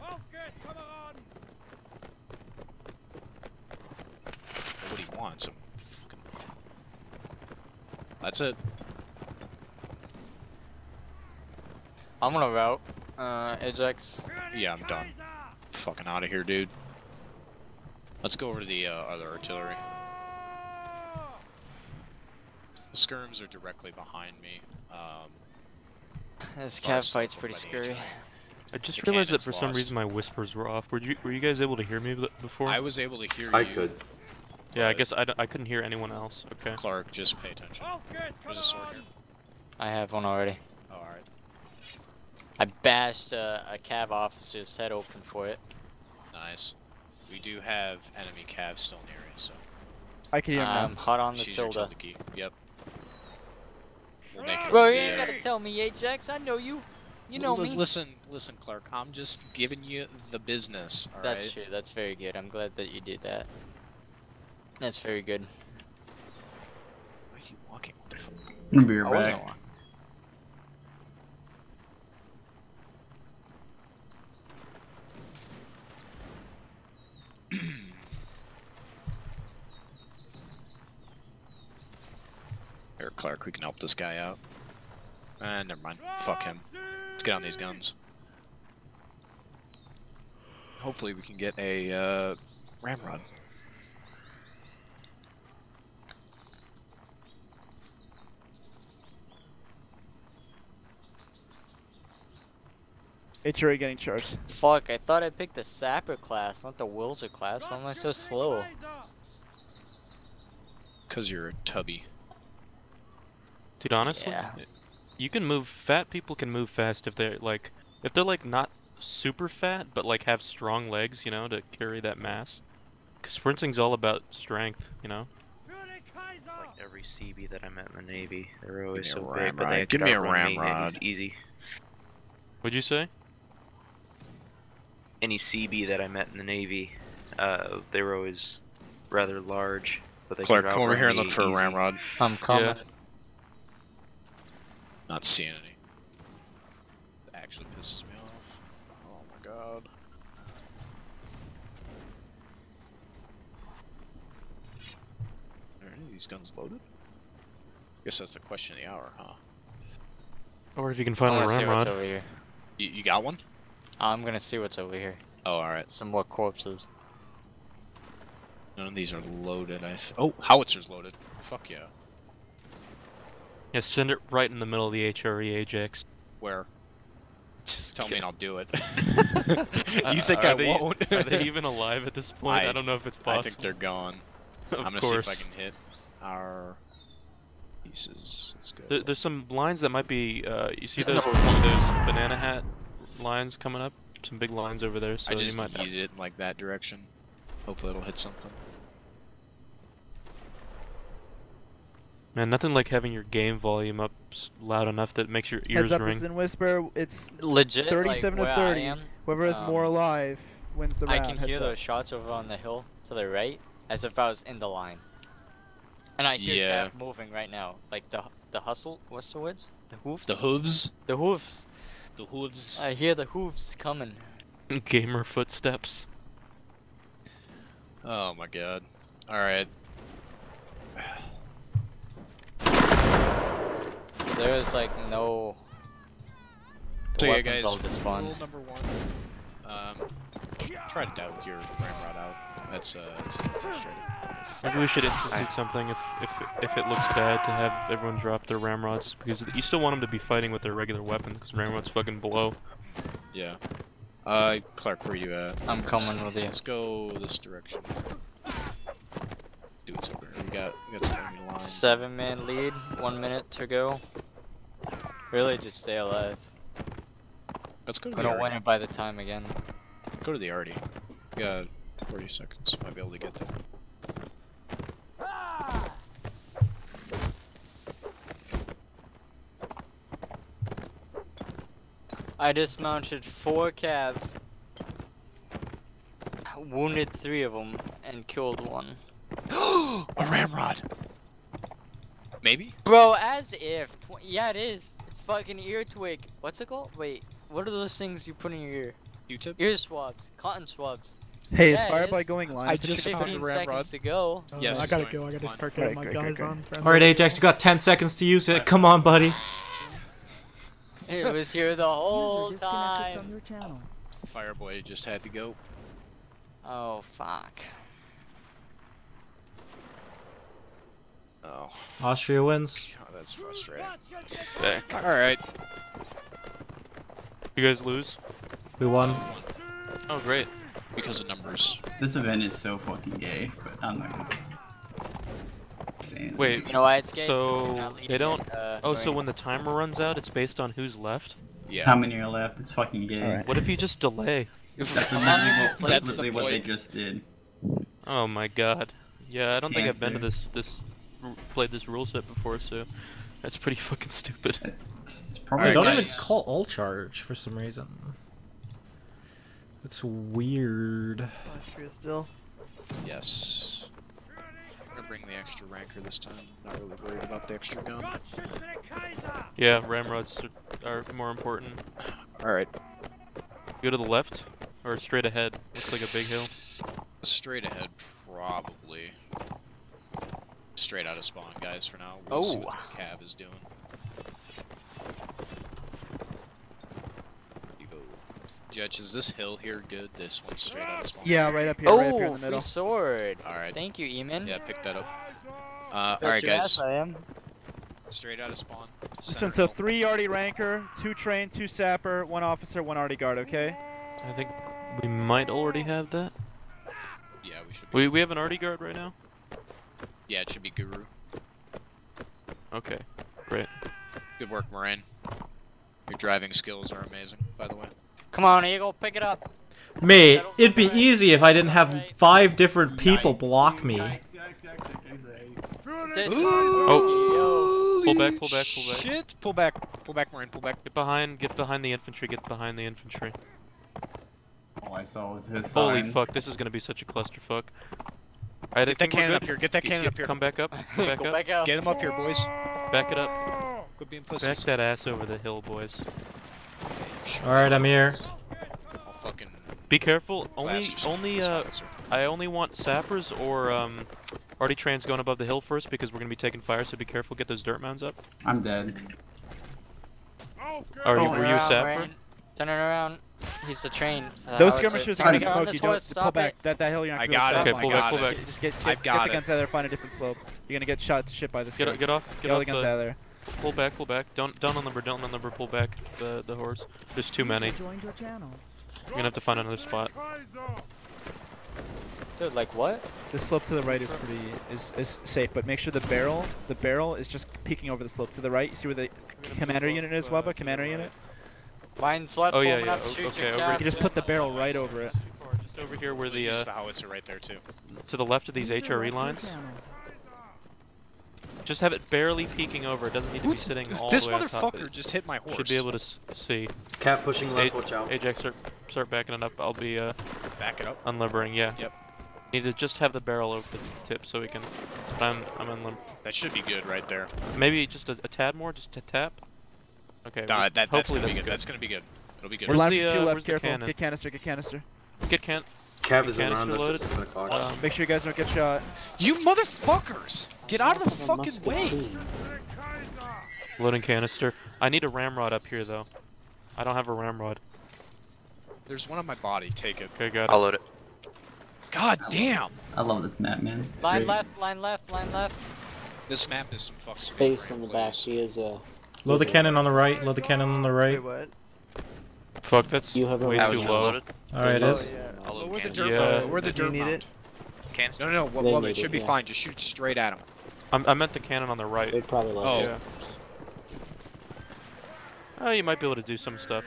Oh, good. Come on. What he wants. I'm fucking... That's it. I'm gonna route. Uh, Ajax. Yeah, I'm done. Fucking out of here, dude. Let's go over to the uh, other artillery. The skirms are directly behind me. Um, this cav fight's pretty scary. I just realized that for lost. some reason my whispers were off. Were you were you guys able to hear me before? I was able to hear I you. I could. Yeah, I guess I, I couldn't hear anyone else. Okay. Clark, just pay attention. Oh, good, There's a sword here. I have one already. Oh, all right. I bashed uh, a cav officer's head open for it. Nice. We do have enemy cavs still near it, so. I can hear him. I'm hot on the She's tilde. Your tilde key. Yep. We'll Bro, you ain't gotta tell me, Ajax. I know you. You know L me. Listen, listen, Clark. I'm just giving you the business. All That's right? true. That's very good. I'm glad that you did that. That's very good. Why are you walking? I'll be right back. Clark, we can help this guy out. Ah, never mind. Fuck him. Let's get on these guns. Hopefully we can get a uh, ramrod. It's already getting charged. Fuck, I thought I picked the sapper class, not the wilder class. Why am I so slow? Because you're a tubby. Dude, honestly, yeah. you can move. Fat people can move fast if they're like, if they're like not super fat, but like have strong legs, you know, to carry that mass. Cause sprinting's all about strength, you know. Like every C B that I met in the Navy, they're always so big, but they give me a ramrod. Easy. What'd you say? Any C B that I met in the Navy, uh, they were always rather large, but they Clark, come over here and look for a ramrod. I'm coming. Yeah. Not seeing any. It actually pisses me off. Oh my god. these guns loaded? Guess that's the question of the hour, huh? Or if you can find a ramrod. I wanna see what's over here. You, you got one? I'm gonna see what's over here. Oh, alright. Some more corpses. None of these are loaded, I th Oh, howitzer's loaded. Fuck yeah. Yeah, send it right in the middle of the H R E Ajax. Where? Just tell me and I'll do it. You think uh, I they, won't? Are they even alive at this point? I, I don't know if it's possible. I think they're gone. Of I'm gonna course. see if I can hit our pieces. Let's go. There, there's some lines that might be. Uh, you see those? No. One of those banana hat lines coming up. Some big lines over there. So I just you might use it in like that direction. Hopefully it'll hit something. Man, nothing like having your game volume up loud enough that makes your ears ring. Heads up, ring. It's in Whisper. It's legit. Thirty-seven like, to thirty. Am, Whoever is um, more alive wins the I round. I can hear those shots over on the hill to the right, as if I was in the line. And I hear yeah. that moving right now, like the the hustle. What's the words? The hooves. The hooves. The hooves. The hooves. I hear the hooves coming. Gamer footsteps. Oh my god! All right. There is like no. So yeah, guys. All this fun. Rule number one. Um, try to doubt your ramrod out. That's uh, that's frustrating. Maybe we should institute something if if if it looks bad to have everyone drop their ramrods, because you still want them to be fighting with their regular weapons, because ramrods fucking blow. Yeah. Uh, Clark, where you at? I'm coming let's, with you. Let's go this direction. Dude, it's over here. We got we got some lines. Seven man lead. One minute to go. Really, just stay alive. Let's go to we the don't win it by the time again. Go to the Artie. We got forty seconds. Might be able to get there. Ah! I dismounted four calves. Wounded three of them and killed one. A ramrod! Maybe? Bro, as if. Tw yeah, it is. It's fucking ear twig. What's it called? Wait. What are those things you put in your ear? Q-tip? Ear swabs, cotton swabs. Hey, yeah, is Firefly going live? I just found a ramrod to go. Oh, yes, I gotta go. I gotta fine. start getting right, my great, guys great, great. on. All right, Ajax, you got ten seconds to use it. Come on, buddy. It was here the whole time. From your channel. Fireblade just had to go. Oh fuck. Oh. Austria wins. God, that's frustrating. All right. You guys lose? We won. Oh, great. Because of numbers. This event is so fucking gay, but I'm not gonna say Wait, you know why it's gay? So, it's they don't... It, uh, oh, so when the timer runs out, it's based on who's left? Yeah. How many are left? It's fucking gay. Right. What if you just delay? That's, that's literally the what they just did. Oh my god. Yeah, I don't think I've been to this... this played this rule set before, so... That's pretty fucking stupid. It's probably right, don't guys. even call all charge for some reason. That's weird. Austria still. Yes. I'm gonna bring the extra ranker this time. Not really worried about the extra gun. Yeah, ramrods are, are more important. All right. Go to the left or straight ahead. Looks like a big hill. Straight ahead, probably. Straight out of spawn, guys. For now. We'll oh. see what the cab is doing. Judge, is this hill here good? This one straight out of spawn. Yeah, right up here, oh, right up here in the middle. Oh, free sword. All right. Thank you, Eamon. Yeah, pick that up. Uh, all right, guys. I am. Straight out of spawn. Listen, so three Arty ranker, two train, two sapper, one officer, one Arty guard. Okay. I think we might already have that. Yeah, we should. Be we we have an Arty guard right now. Yeah, it should be Guru. Okay, great. Good work, Moraine. Your driving skills are amazing, by the way. Come on, Eagle, pick it up. Mate, it'd be easy if I didn't have five different people block me. Oh, pull back, pull back, pull back. Shit, pull back, pull back, Marine, pull back. Get behind, get behind the infantry, get behind the infantry. All I saw was his sign. Holy fuck, this is gonna be such a clusterfuck. Right, get that cannon up here, get that cannon up here. Come back up, come back up. Back up. Get him up here, boys. Back it up. Quit being pussies. Back that ass over the hill, boys. Alright, I'm here. I'll fucking be careful. Only, only, uh, I only want sappers or, um, Party train's going above the hill first because we're going to be taking fire, so be careful. Get those dirt mounds up. I'm dead. Oh, are you, were you Sapper? Turn it around. He's the train. So those skirmishers are going to smoke you. Don't pull back. That, that hill you're not going to go. I got it. Okay, pull back, pull back. Just get, get, I've got get the guns it. out of there. Find a different slope. You're going to get shot to shit by this. Get, o get off. Get, get all off the guns the... out of there. Pull back, pull back. Don't don't unlimber, don't unlimber, pull back the, the hordes. There's too many. You're gonna have to find another spot. Dude, like what? The slope to the right is pretty is, is safe, but make sure the barrel the barrel is just peeking over the slope to the right. You see where the commander unit is, Wubba? Commander unit? Mine's left. Oh yeah, yeah. O okay, over you can just put the barrel right over it. Just over here where the uh the howitzer right there too. To the left of these H R E lines. Just have it barely peeking over. It doesn't need to be sitting all the way on top. This motherfucker just hit my horse. Should be able to see. Cat pushing left, watch out. Ajax, start, start backing it up. I'll be uh, back it up. Unlimbering, yeah. Yep. Need to just have the barrel over the tip so we can. I'm I'm unlimbering. That should be good right there. Maybe just a, a tad more, just a tap. Okay. Nah, that, that's gonna be good. That's gonna be good. It'll be good. We're lining to your left. Careful. Get canister. Get canister. Get can. Cav is around us at seven o'clock. Um, Make sure you guys don't get shot. You motherfuckers! Get out of the fucking way! Team. Loading canister. I need a ramrod up here though. I don't have a ramrod. There's one on my body. Take it. Okay, got it. I'll load it. God damn! I love this map, man. It's line great. left, line left, line left. This map is some fucking space on the back. She is a. Uh, load the cannon on the right. Load the cannon on the right. Wait, what? Fuck, that's you have way too low. Alright, it is. Oh, where the dirt yeah. Where the dirt need it? No, no, no. Well, well, it should it, be yeah. fine. Just shoot straight at him. I'm, I meant the cannon on the right. They probably like oh. it. Yeah. Oh, you might be able to do some stuff.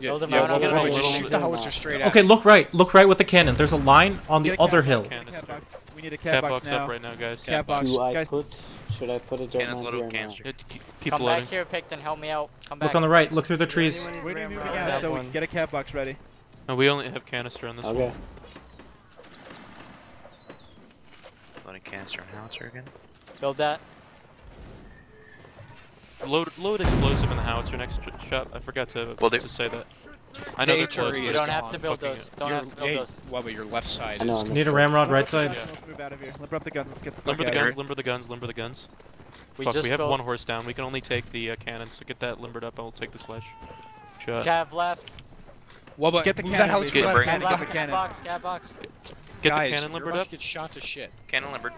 Yeah, yeah, yeah well, well, well, just shoot the howitzer straight at him. Okay, look right. Look right with the cannon. There's a line on the other hill. We need a cat box up right now, guys. Cat box. Do I put? Should I put a dirt mount here now? Keep Come loading. back here, Picton. Help me out. Come back. Look on the right. Look through the trees. We need to get a cat box ready. No, we only have canister on this okay. one. Loading canister and howitzer again. Build that. Load, load explosive in the howitzer next shop. I forgot to, well, to say that. I know the they're close. You don't have to build those. Don't have to build eight. those. Well, but your left side is... Need a ramrod right side? Yeah. Let's move out of here. Limber up the guns. Let's get the Limber the guns, limber the guns, limber the guns. We, Fuck, just we have one horse down. We can only take the uh, cannon, so get that limbered up. I'll take the slash. Shot. Cav left. Well, but get the cannon. That get get cannon. Get the cannon. Box, get box. Get Guys, the cannon limbered up. Get shot to shit. Cannon limbered.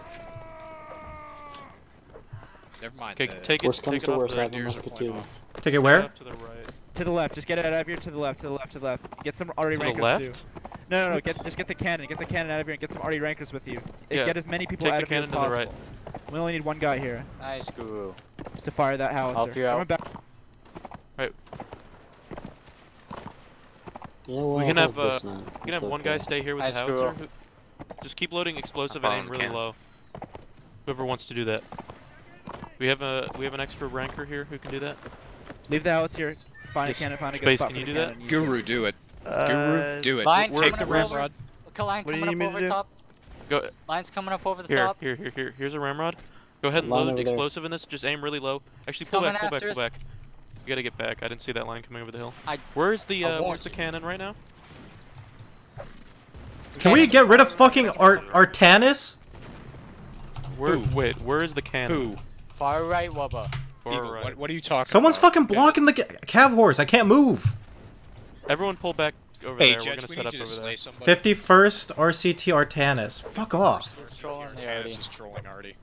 Never mind. Okay, take it. Worst comes to worst, I have a musketeer. Take it where? To the right. To the left. Just get it out of here. To the left. To the left. To the left. Get some arty rankers left? too. No, no, no. Get just get the cannon. Get the cannon out of here and get some arty rankers with you. Yeah. Get as many people take out of here as possible. Take the cannon to the right. We only need one guy here. Nice, Guru. To fire that howitzer. Help you out. Right. Yeah, well, we can have uh, we can have okay. one guy stay here with nice the howitzer. Who, just keep loading explosive and aim really can. low. Whoever wants to do that. We have a we have an extra ranker here who can do that. Leave the howitzer. Find yes. a cannon. Find a good spot. Can you do that? You Guru, do it. Uh, Guru, do it. Line, take the ramrod. Line coming up over the top. Go. Line's coming up over the here, top. Here, here, here. Here's a ramrod. Go ahead and line load explosive there. in this. Just aim really low. Actually, pull back, pull back, pull back. You gotta get back. I didn't see that line coming over the hill. I, where's the uh, where's the cannon right now? Can we get rid of fucking Art Artanis? Where? Who? Wait, where is the cannon? Who? Far right, Wubba. Far Eagle, right. What, what are you talking? Someone's about? fucking blocking okay. the cav horse. I can't move. Everyone, pull back over hey, there. Judge, We're gonna we set up over there. Somebody. fifty-first R C T Artanis. Fuck off. Artanis is trolling Artie.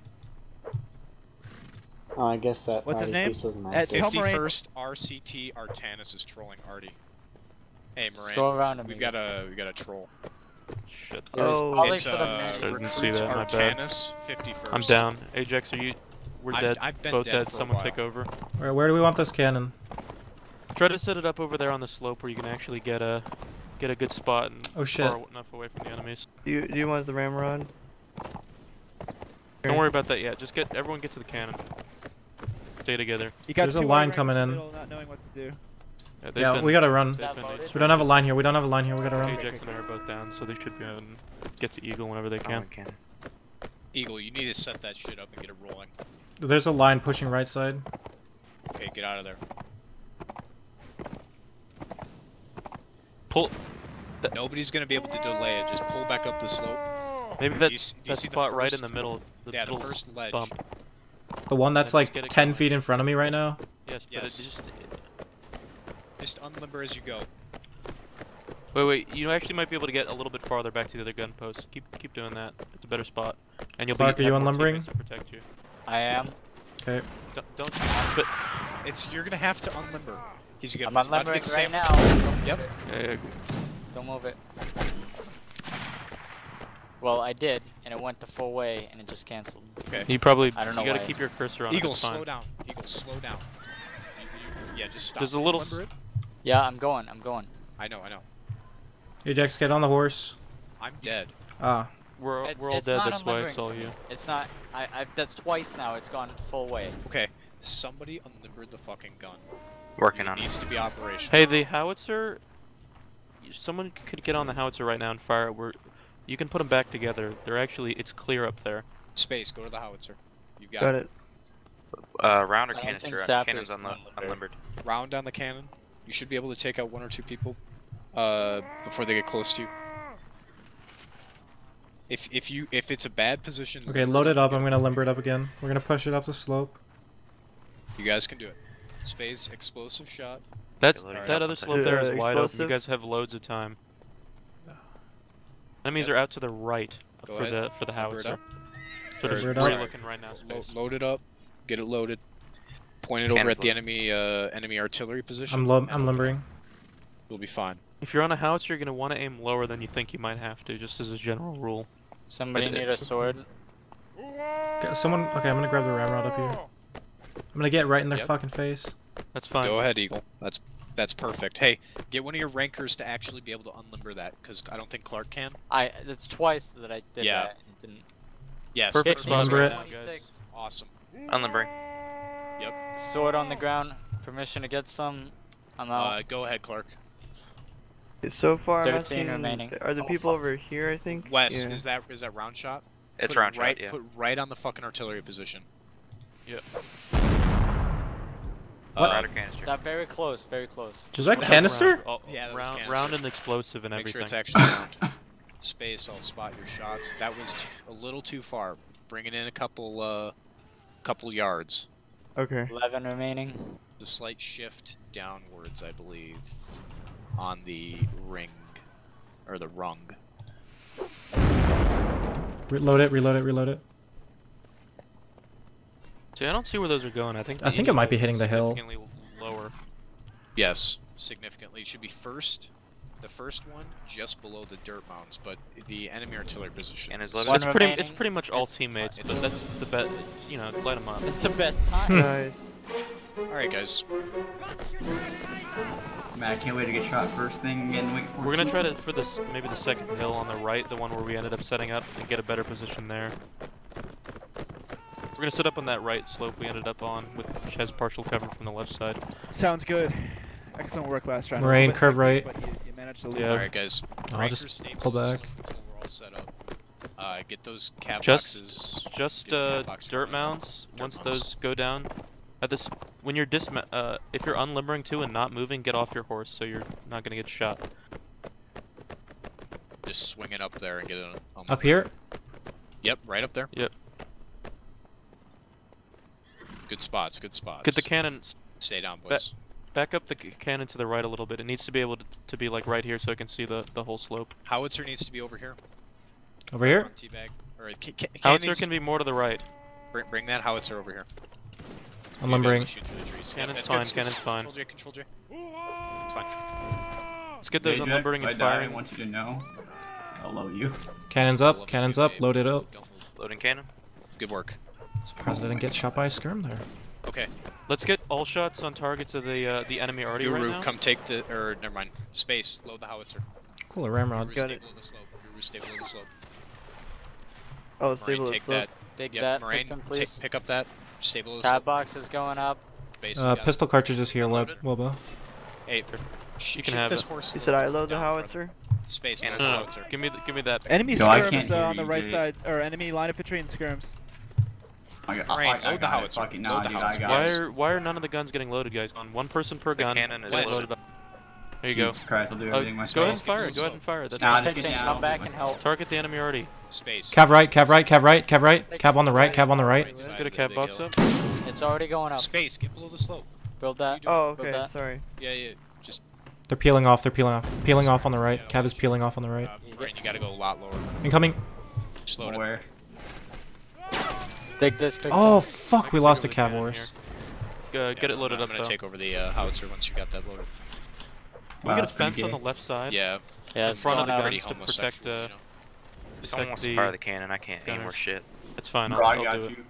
Oh, I guess that. What's his name? Nice fifty-first R C T Artanis is trolling Artie. Hey, Moraine. Go around and we've got a we got a troll. Shit. Oh, it's uh, didn't see that. Artanis, fifty-first. I'm down. Ajax, are you? We're I've, dead. I've been Both dead. dead. Someone take over. Where, where do we want this cannon? Try to set it up over there on the slope where you can actually get a get a good spot and oh, shit. far enough away from the enemies. Do you do you want the ramrod? Don't worry about that yet. Just get everyone get to the cannon. Stay together. You got There's a line coming in. Middle, not knowing what to do. Yeah, yeah been, we gotta run. We don't have a line here. We don't have a line here. We gotta run. Ajax and I are both down, so they should go and get to Eagle whenever they can. Eagle, you need to set that shit up and get it rolling. There's a line pushing right side. Okay, get out of there. Pull. Nobody's gonna be able to delay it. Just pull back up the slope. Maybe that's that spot right in the middle. The yeah, the first ledge. Bump. The one that's like ten feet in front of me right now? Yes. Yes. But it just, it... just unlimber as you go. Wait, wait. You actually might be able to get a little bit farther back to the other gun post. Keep, keep doing that. It's a better spot. And you'll Clark, be. Are you unlimbering? Protect you. I am. Okay. Don't. don't but it's you're gonna have to unlimber. He's gonna. I'm he's unlimbering right Sam. now. Yep. Yeah, yeah, yeah. Don't move it. Well, I did, and it went the full way, and it just canceled. Okay. You probably. I don't know. You gotta why. keep your cursor on. Eagle, slow down. Eagle, slow down. You, you, yeah, just stop. There's a little. It. Yeah, I'm going. I'm going. I know. I know. Hey, Jax, get on the horse. I'm dead. Ah. We're, it's, we're all dead, that's why it's all you. It's not, I, I've, that's twice now, it's gone full way. Okay, somebody unlimbered the fucking gun. Working it on it. It needs to be operational. Hey, the howitzer, someone could get on the howitzer right now and fire it. We're, you can put them back together. They're actually, it's clear up there. Space, go to the howitzer. You got, got it. it. Uh, round or canister? Cannon's unlimbered. unlimbered. Round on the cannon. You should be able to take out one or two people uh, before they get close to you. If if you if it's a bad position. Okay, load it up. I'm gonna limber it up again. We're gonna push it up the slope. You guys can do it. Space explosive shot. That's okay, that other slope there is uh, wide explosive. open. You guys have loads of time. Enemies yep. are out to the right Go for ahead. the for the howitzer. So just right looking right now. Space. Load it up. Get it loaded. Point it over Hand's at the loaded. enemy uh, enemy artillery position. I'm lim I'm limbering. We'll be fine. If you're on a howitzer, you're gonna want to aim lower than you think you might have to, just as a general rule. Somebody need a sword. Someone. Okay, I'm gonna grab the ramrod up here. I'm gonna get right in their yep. fucking face. That's fine. Go ahead, Eagle. That's that's perfect. Hey, get one of your rankers to actually be able to unlimber that, because I don't think Clark can. I. That's twice that I did yeah. that. It didn't. Yes. Perfect. Unlimber it. twenty-six. Awesome. Unlimbering. Yep. Sword on the ground. Permission to get some. I'm out. Uh, go ahead, Clark. So far, I'm not seeing remaining. Are the people oh, over here? I think. Wes, yeah. is that is that round shot? It's put round it right, shot. Yeah. Put right on the fucking artillery position. Yep. What? Uh, canister. Not very close. Very close. Is that canister? Oh, yeah, that round, was canister. Round and explosive and Make everything. Make sure it's actually round. Space. I'll spot your shots. That was t a little too far. Bring it in a couple, uh, couple yards. Okay. Eleven remaining. The slight shift downwards, I believe. On the ring, or the rung. Reload it, reload it, reload it. See, I don't see where those are going. I think I think it might be hitting the hill. Significantly lower. Yes, significantly. It should be first. The first one just below the dirt mounds, but the enemy artillery position. And it's, it's pretty. Remaining. It's pretty much all it's teammates. But that's the best. You know, light them up. It's the best time. Nice. All right, guys. Man, I can't wait to get shot first thing in week fourteen. We're gonna try to for this maybe the second hill on the right, the one where we ended up setting up, and get a better position there. We're gonna set up on that right slope we ended up on, with, which has partial cover from the left side. Sounds good. Excellent work last round. Moraine, curve right. But you, you managed to lose. Yeah. All right, guys. I'll just pull back. We're all set up. Uh, get those cap just, boxes. Just uh, box dirt mounds. Dirt Once mounts. those go down. At this, when you're disma uh, if you're unlimbering too and not moving, get off your horse so you're not gonna get shot. Just swing it up there and get it. On up here. Yep, right up there. Yep. Good spots. Good spots. Get the cannon. Stay down, boys. Ba back up the cannon to the right a little bit. It needs to be able to, to be like right here so I can see the the whole slope. Howitzer needs to be over here. Over here. Teabag. Or can, can, howitzer can be more to the right. Bring, bring that howitzer over here. I'm limbering. Cannon's fine, cannon's fine. Control J, control J. It's fine. Let's get those unlimbering and firing. I want you to know. I love you. Cannon's up, cannon's up, load it up. Loading cannon. Good work. Surprised I didn't get shot by a skirm there. Okay. Let's get all shots on targets of the uh, the enemy already right now. Guru, come take the, or never mind. Space, load the howitzer. Cool, a ramrod. Got it. Guru, stable of the slope. Oh, stable of the slope. Take yep. that, Moraine, them, take, pick up that. Stabilize. Tab box is going up. Uh, pistol cartridges here, Lobo. Hey, sh you can have this horse. He said I load the howitzer. Space and no, no, howitzer. Give me, the, give me that. Enemy no, skirms uh, on the right side, or enemy line of infantry and skirms. I got, Moraine, I, I load the howitzer. Fucking no, dude, I got it. Why are, why are none of the guns getting loaded, guys? On one person per the gun. Cannon is loaded. There you Jesus go. Christ, I'll do everything oh, myself. Go ahead and fire. Go ahead and fire. That's nah, right. Just come back and help. Target the enemy already. Space. Cav right. Cav right. Cav right. Cav right. Cav on the right. Cav on the right. Let's get a cav box up. It's already going up. Space. Get below the slope. Build that. Oh, okay. That. Sorry. Yeah, yeah. Just. They're peeling off. They're peeling off. Peeling off on the right. Yeah, cav is peeling off on the right. Uh, Brent, you gotta go a lot lower. Incoming. Slow it. Where? Take this. Oh fuck! We lost a cav horse. Uh, get yeah, it loaded I'm up. I'm gonna though. take over the uh, howitzer once you got that loaded. Wow, we got a fence on the left side. Yeah. Yeah. In front of the guns to protect. Uh, you know? Someone wants to fire the cannon. I can't gunners. aim or shit. That's fine. I'll, I'll do it. You.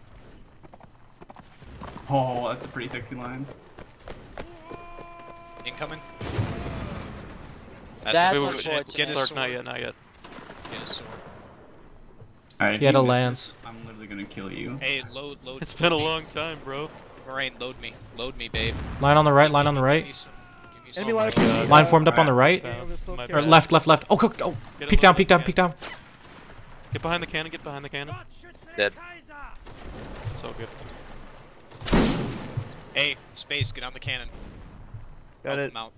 Oh, that's a pretty sexy line. Incoming. That's, that's we unfortunate. Get his sword. Not yet. Not yet. Get his sword. All right, he had a lance. I'm literally gonna kill you. Hey, load, load. It's been a long time, bro. Moraine, load me. Load me, babe. Line on the right, line on the right. Give me some, give me some oh line, uh, line formed up right. on the right. Or bad. left, left, left. Oh, go, oh. Peek down, peek down, peek down. Get behind the cannon, get behind the cannon. Dead. It's all good. Hey, space, get on the cannon. Got it. Mount.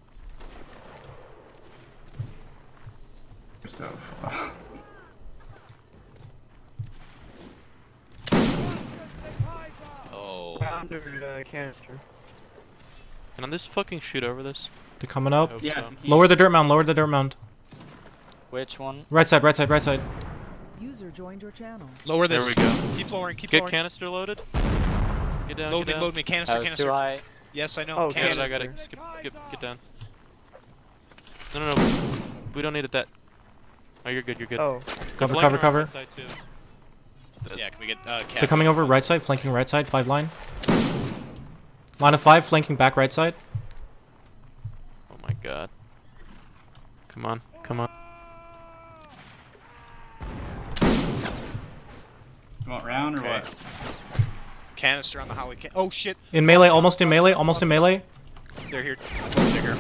So far. Under the canister. Can I just fucking shoot over this? They're coming up. Yeah. So. Lower the dirt mound. Lower the dirt mound. Which one? Right side. Right side. Right side. User joined your channel. Lower this. There we go. Keep lowering. Keep get lowering. Get canister loaded. Get down. Load get me. Down. Load me. Canister. Canister. Too high. Yes, I know. Oh, canister. I gotta get, get, get down. No, no, no. We don't need it. That. Oh, you're good. You're good. Oh. Cover. Cover. Cover. Yeah, can we get, uh, they're coming over right side, flanking right side, five line. Line of five, flanking back right side. Oh my god. Come on, come on. You want round or okay. what? Canister on the highway. Can oh shit! In melee, almost in melee, almost in melee. They're here. Trigger.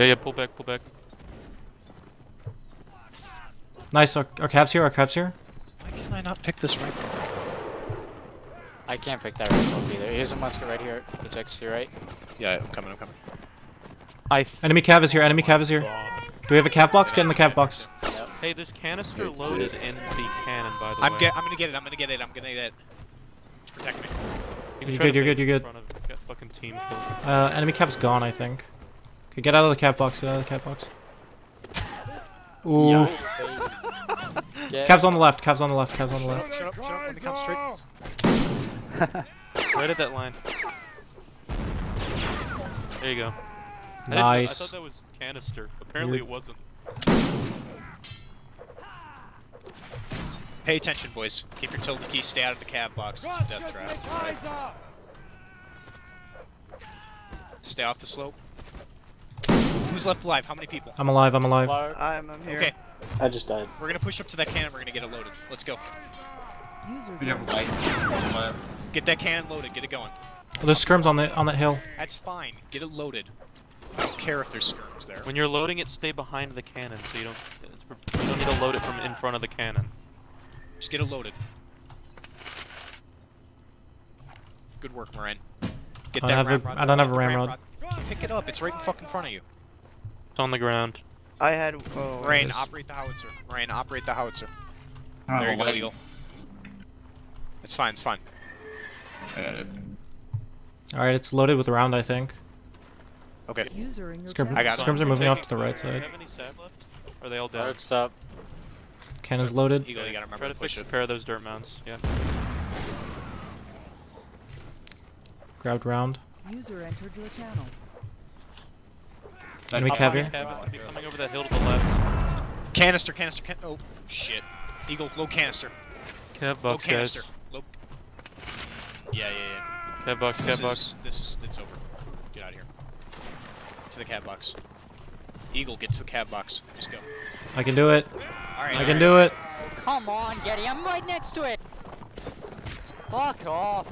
Yeah, yeah, pull back, pull back. Nice, our, our cav's here, our cav's here. Can I not pick this rifle? I can't pick that rifle either. Here's a musket right here. Ejects to your right. Yeah, I'm coming, I'm coming. I enemy cav is here, enemy cav is here. Do we have a cav box? Get in the cav box. Yep. Hey, there's canister it's loaded it. in the cannon, by the I'm way. Get, I'm gonna get it, I'm gonna get it, I'm gonna get it. Protect me. You you're good, you're good, you're good. Fucking team uh, enemy cav's gone, I think. Okay, get out of the cav box, get out of the cav box. Oof. Yeah. Cav's on the left, Cav's on the left, Cav's on the left. Shut up, shut up, let me concentrate. Right at that line. There you go. Nice. I, I thought that was canister. Apparently Weird. it wasn't. Pay attention, boys. Keep your tilted key, stay out of the cab box. It's a death trap. Right. Stay off the slope. Who's left alive? How many people? I'm alive, I'm alive. I'm, I'm here. Okay. I just died. We're gonna push up to that cannon, we're gonna get it loaded. Let's go. We never light. Get that cannon loaded, get it going. Well, there's skirms on, the, on that hill. That's fine, get it loaded. I don't care if there's skirms there. When you're loading it, stay behind the cannon, so you don't, it's, you don't need to load it from in front of the cannon. Just get it loaded. Good work, Moran. Get I that ramrod. I don't have a ramrod. Pick it up, it's right in fucking front of you. It's on the ground. I had. Oh, Rain, operate the howitzer. Rain, operate the howitzer. Oh, there you go, Eagle. It's fine, it's fine. It. Alright, it's loaded with a round, I think. Okay. Skirm, I got skirms are moving off to the right side. Do you have any stab left? Are they all dead? Right, stop. Cannon's loaded. Eagle, you gotta remember Try to, to push fix it. a pair of those dirt mounds. Yeah. Grabbed round. User entered your channel. Enemy cav here. Cav is be coming over that hill to the left. Canister, canister, can oh shit. Eagle, low canister. Cav box, low canister. Guys. Low... Yeah, yeah, yeah. Cav box, this cav is, box. This is, it's over. Get out of here. To the cav box. Eagle, get to the cav box. Just go. I can do it. All right, I can right. do it. Come on, Getty, I'm right next to it. Fuck off.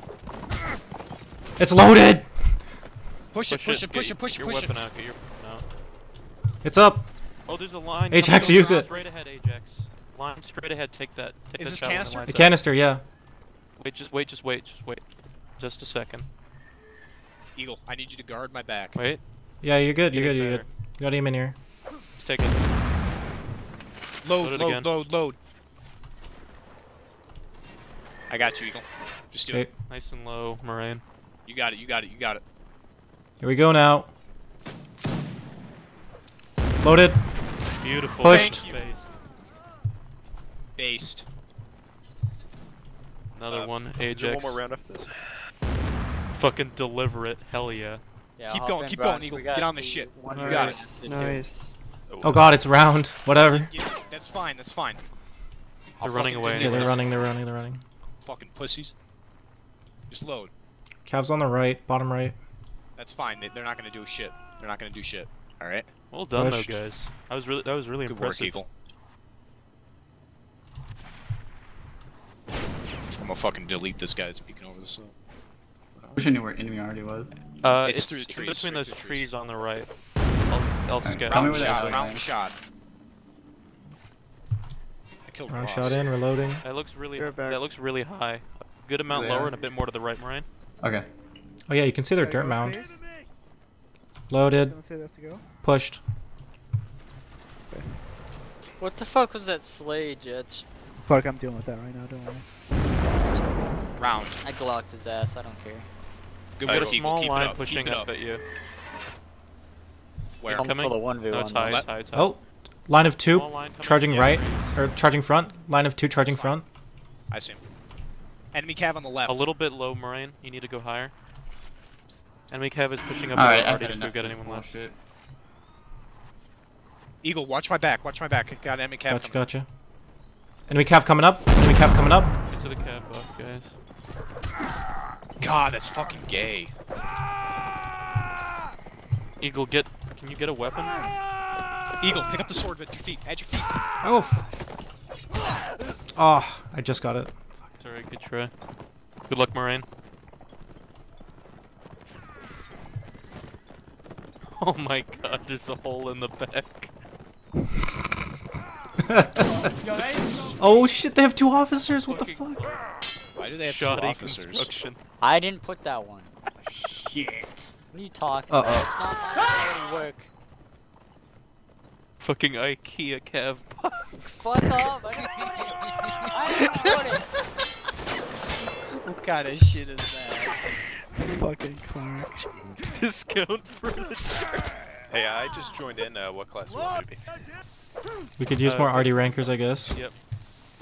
It's loaded. Push, push it, push it, push it, push it, push it. Push it. It's up! Oh, there's a line. Ajax, use it! Straight ahead, Ajax. Line straight ahead, take that. Take Is this canister? A canister, yeah. Wait, just wait, just wait, just wait. Just a second. Eagle, I need you to guard my back. Wait. Yeah, you're good, you're good, you're good. Got him in here. Take it. Load, load, it load, load, load. I got you, Eagle. Just do okay. it. Nice and low, Moraine. You got it, you got it, you got it. Here we go now. Loaded. Beautiful. Pushed. Based. Based. Another uh, one, Ajax. One more round after this. Fucking deliver it, hell yeah. yeah keep going, keep going, Eagle. Get on this shit. You got it. Nice. Oh god, it's round. Whatever. Yeah, that's fine, that's fine. They're running away. Yeah, they're running, they're running, they're running. Fucking pussies. Just load. Cav's on the right, bottom right. That's fine, they, they're not gonna do shit. They're not gonna do shit. Alright? Well done Pushed. though, guys. I was really, that was really Good impressive. Good work, Eagle. I'm gonna fucking delete this guy that's peeking over the slope. I wish I knew where enemy already was. Uh, it's, it's through the trees. It's between those trees. trees on the right. I'll, I'll just get round shot, round shot. I killed Round Ross. shot in, reloading. That looks really, that looks really high. A good amount lower and a bit more to the right, Moraine. Okay. Oh yeah, you can see their dirt mound. Loaded. Pushed. Okay. What the fuck was that sleigh, Jets? Fuck, I'm dealing with that right now, don't worry. Round. I glocked his ass, I don't care. Good work, Eagle, small keep line it up. pushing keep it up. up at you. Where? I'm coming? For the one v one, no, it's high, it's high, it's high. Oh, line of two, line charging right, or charging front. Line of two, charging front. I see him. Enemy cav on the left. A little bit low, Moraine. You need to go higher. Enemy cav is pushing up. Alright, I didn't get anyone left. Bullshit. Eagle, watch my back. Watch my back. Got enemy cav. Gotcha, gotcha. Enemy cav coming up. Enemy cav coming up. Get to the cav box, guys. God, that's fucking gay. Eagle, get. Can you get a weapon? Eagle, pick up the sword at your feet. At your feet. Oh. Oh, I just got it. Sorry, good try. Good luck, Moraine. Oh my god, there's a hole in the back. Oh shit, they have two officers, what the fuck? Why do they have two officers? I didn't put that one. Shit. What are you talking about? It's not my dirty work. Fucking IKEA cav box. Fuck off, I didn't put it. What kind of shit is that? Fucking Clark. Discount furniture. Hey, I just joined in. Uh, what class do you want me to be? We could use uh, more Arty rankers, I guess. Yep.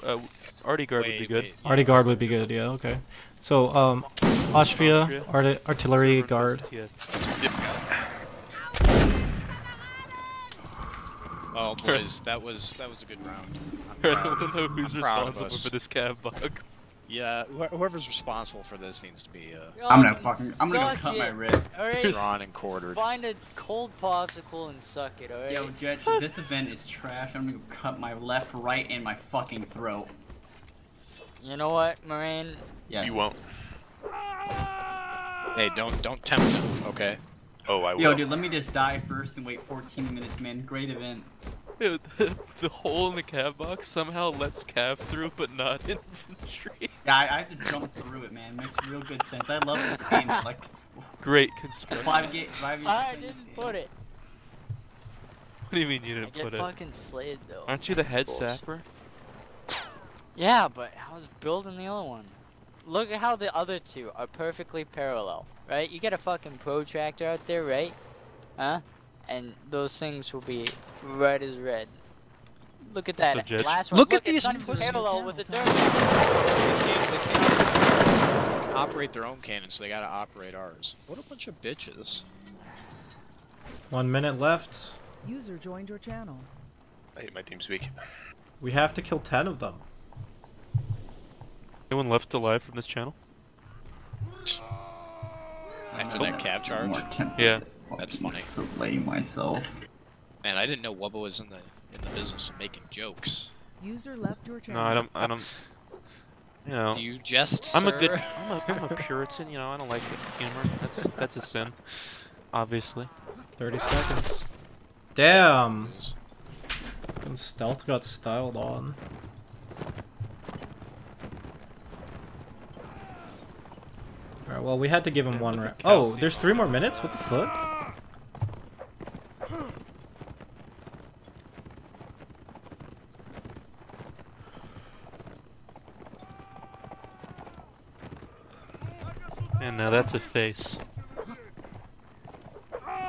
Uh, Arty guard wait, would be wait, good. Arty guard would be good. Yeah. Okay. So, um, Austria, Austria. Arti artillery guard. Yeah. Oh boys, that was that was a good round. I'm I don't know who's I'm responsible for this cav bug. Yeah, wh whoever's responsible for this needs to be. Uh... I'm gonna fucking. I'm gonna go cut it. my wrist. Right. Drawn and quartered. Find a cold popsicle and suck it, alright? Yo, Judge, this event is trash. I'm gonna go cut my left, right, and my fucking throat. You know what, Moraine? Yes. You won't. Hey, don't don't tempt him, okay? Oh, I will. Yo, dude, let me just die first and wait fourteen minutes, man. Great event. Dude, the, the hole in the cav box somehow lets cav through, but not infantry. Yeah, I, I have to jump through it, man. It makes real good sense. I love this game. Like, great construction. Five gate, five I didn't put it. What do you mean you didn't I put it? I fucking slayed, though. Aren't you the head sapper? Yeah, but I was building the other one. Look at how the other two are perfectly parallel, right? You get a fucking protractor out there, right? Huh? And those things will be red as red. Look at that so last one. Look, Look at these parallel with the dirt. They can't, they can't operate their own cannons, so they gotta operate ours. What a bunch of bitches. One minute left. User joined your channel. I hate my team's weak. We have to kill ten of them. Anyone left alive from this channel? After that cab charge? Yeah. That's funny. Slay myself. Man, I didn't know Wubba was in the in the business of making jokes. User left your channel. No, I don't. I don't. You know. Do you jest? I'm sir? a good. I'm a, I'm a Puritan. You know, I don't like humor. That's that's a sin. Obviously. Thirty seconds. Damn. And stealth got styled on. All right. Well, we had to give him one round. Oh, there's three more minutes. What the fuck? And now that's a face. I'm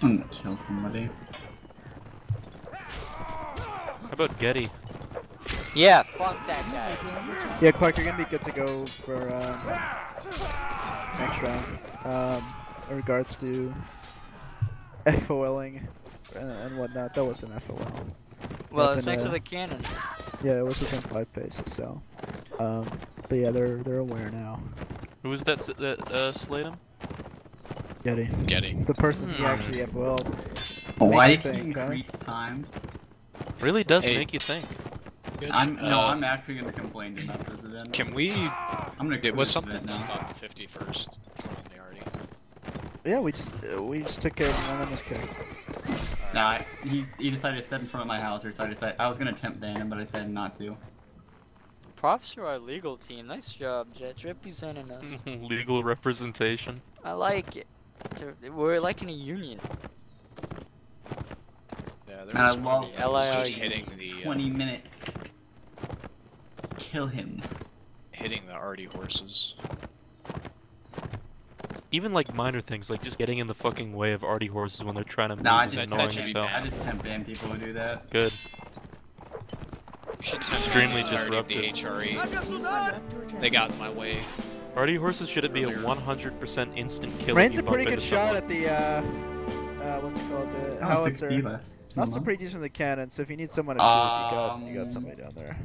gonna kill somebody. How about Getty? Yeah, fuck that guy. Yeah, Clark, you're gonna be good to go for um, next round. Um, in regards to FOLing and, and whatnot, that was an F O L. Well, it's next to the cannon. Yeah, it was within five paces, so. Um, but yeah, they're they're aware now. Who was that that uh, slayed him? Getty. Getty. The person mm. who actually F O L'd. Why did he increase time? Really does hey. make you think. I'm, uh, no, I'm actually gonna complain to them after the Can we? I'm gonna. It was something about fifty first. Yeah, we just uh, we just took care of him. I'm just kidding. Nah, he he decided to step in front of my house, or so I decided I was gonna attempt ban him, but I said not to. Props to our legal team. Nice job, Jet, representing us. Legal representation. I like it. We're like in a union. Yeah, there was I love just hitting the twenty uh, minutes. Kill him. Hitting the arty horses. Even like minor things, like just getting in the fucking way of arty horses when they're trying to move. Nah, I just that should be bad. I just tempt ban people who do that. Good. You should tempt extremely disrupt the H R E. They got in my way. Arty horses should it be a one hundred percent instant kill. Rain's a pretty good shot at the uh, uh, what's it called, the howitzer. Also pretty decent the cannon. So if you need someone to shoot, um, you got you got somebody down there.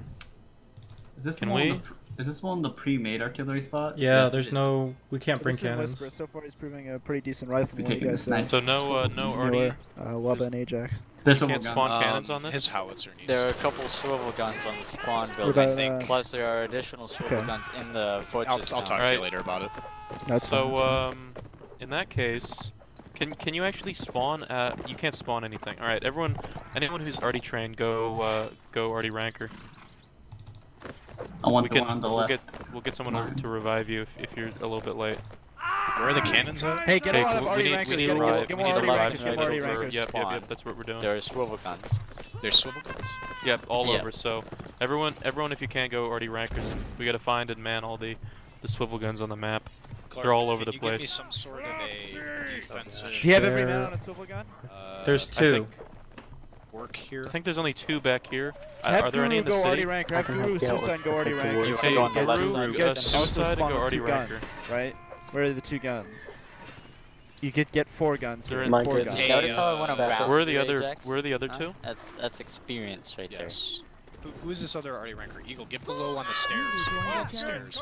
Is this Can we? Is this one the pre-made artillery spot? Yeah, yes, there's no... We can't bring cannons. So far he's proving a pretty decent rifle. Guys nice. So no, uh, no R D. Uh, Wabba and Ajax. This one can't spawn um, cannons on this? His howitzer needs there are a couple swivel guns on the spawn building, about, I think. Uh, Plus there are additional swivel okay. guns in the fortress. I'll, I'll talk right. to you later about it. That's so, um... in that case... Can can you actually spawn at... You can't spawn anything. Alright, everyone... Anyone who's already trained, go, uh... Go already ranker. I want we the can, one on the we'll left. Get, we'll get someone Nine. to revive you if, if you're a little bit late. Where are the cannons at? Hey, get hey, a lot of already rankers. We need arrive. We need arrive. Yep, yep, yep. That's what we're doing. There are swivel guns. There's swivel guns. Yep, all yep. over. So everyone, everyone, if you can go already rankers. We gotta find and man all the the swivel guns on the map. Clark, They're all over the place. Can you give me some sort of a defensive? Do you have every man on a swivel gun? Uh, There's two. Work here. I think there's only two back here. Uh, are there any in the city? Rank. Have Guru, Suicide, go already ranker. You can go on the left side. Go Suicide, go already ranker. Right? Where are the two guns? You could get four guns. They're in four guns. Where are the other? Where are the other two? That's that's experience right there. Who is this other already ranker? Eagle, get below on the stairs. On the stairs.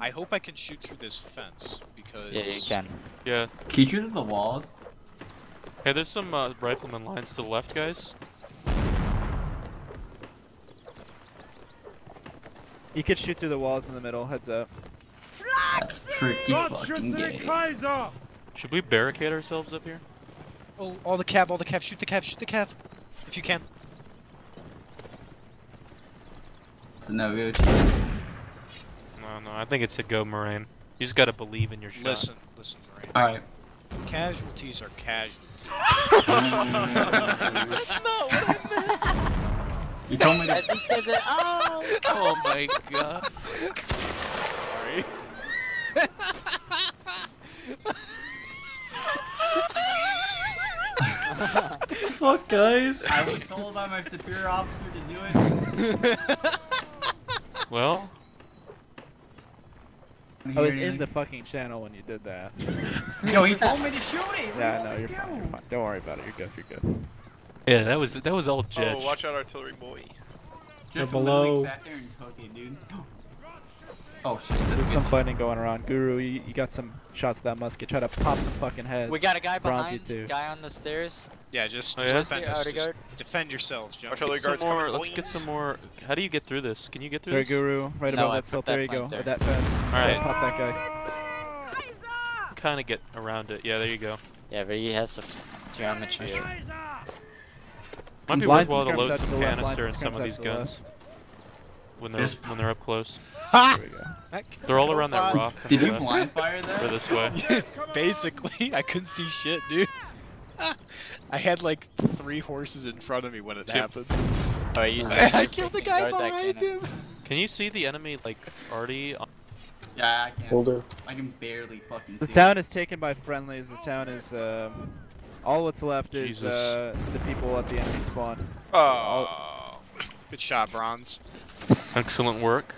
I hope I can shoot through this fence because. Yeah, you can. Yeah. Can you shoot through the walls? Hey, there's some uh, rifleman lines to the left, guys. You could shoot through the walls in the middle, heads up. That's pretty fucking gay. Should we barricade ourselves up here? Oh, all the cav, all the cav, shoot the cav, shoot the cav. If you can. It's a no good. No, no, I think it's a go, Moraine. You just gotta believe in your shot. Listen, listen, Moraine. Alright. Casualties are casualties. That's not what I meant. You told me that. Oh, oh my god. Sorry. Fuck, guys. I was told by my superior officer to do it. Well, I was in the fucking channel when you did that. Yo, he told me to shoot him. Nah, no, you're fine, you're fine. Don't worry about it. You're good. You're good. Yeah, that was that was all Jet. Oh, watch out, artillery boy. They're below. Dude. Oh shit. There's some fighting going around. Guru, you, you got some shots at that musket. Try to pop some fucking heads. We got a guy behind. Too. Guy on the stairs. Yeah, just, just oh, yeah? defend us. Just defend yourselves. Jump. Artillery guards more, coming. Let's get some more. How do you get through this? Can you get through there, this? There, Guru. Right no, above that cell. There you go. There. With that fence. All right. Pop that guy. Kind of get around it. Yeah, there you go. Yeah, but he has some geometry. Might be worthwhile to load some canister in some of these guns when they're when they're up close. Ha! They're all around that rock. Did you blind fire that? Or this way. Basically, I couldn't see shit, dude. I had like three horses in front of me when it happened. Oh, you I killed the guy behind him! Can you see the enemy, like, already on? Yeah, I can. Holder. I can barely fucking see. The town is taken by friendlies. The town is, um... all that's left Jesus. is, uh, the people at the enemy spawn. Oh. All... Good shot, Bronze. Excellent work.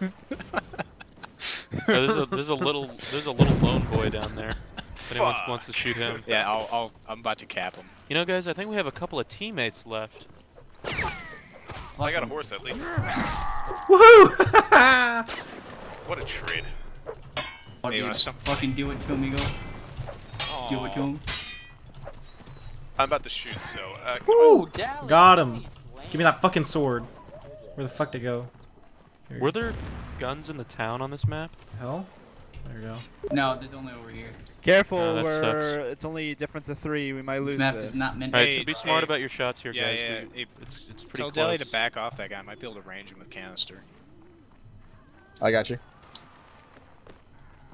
there's, a, there's a little there's a little lone boy down there. If anyone Fuck. wants to shoot him. Yeah, I'll, I'll, I'm about to cap him. You know, guys, I think we have a couple of teammates left. Well, I got a horse at least. Woohoo! What a trade. Hey, you wanna fucking do it to him, Eagle. Aww. Do it to him. I'm about to shoot, so. Uh, Woo! Dallas, got him. Give me that fucking sword. Where the fuck to go? Here. Were there guns in the town on this map? Hell? There you go. No, there's only over here. Careful, no, we're... it's only a difference of three. We might lose this. Map this. Is not meant Alright, hey, so be smart hey, about your shots here, yeah, guys. Yeah, yeah. Hey, it's, it's pretty Tell close. Deli to back off that guy. I might be able to range him with canister. I got you.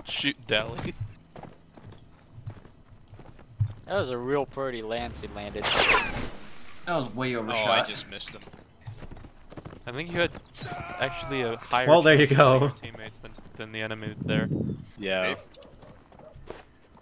Shoot Deli. That was a real pretty lance he landed. That was way overshot. Oh, I just missed him. I think you had actually a higher well, there you go. teammates than, than the enemy there. Yeah.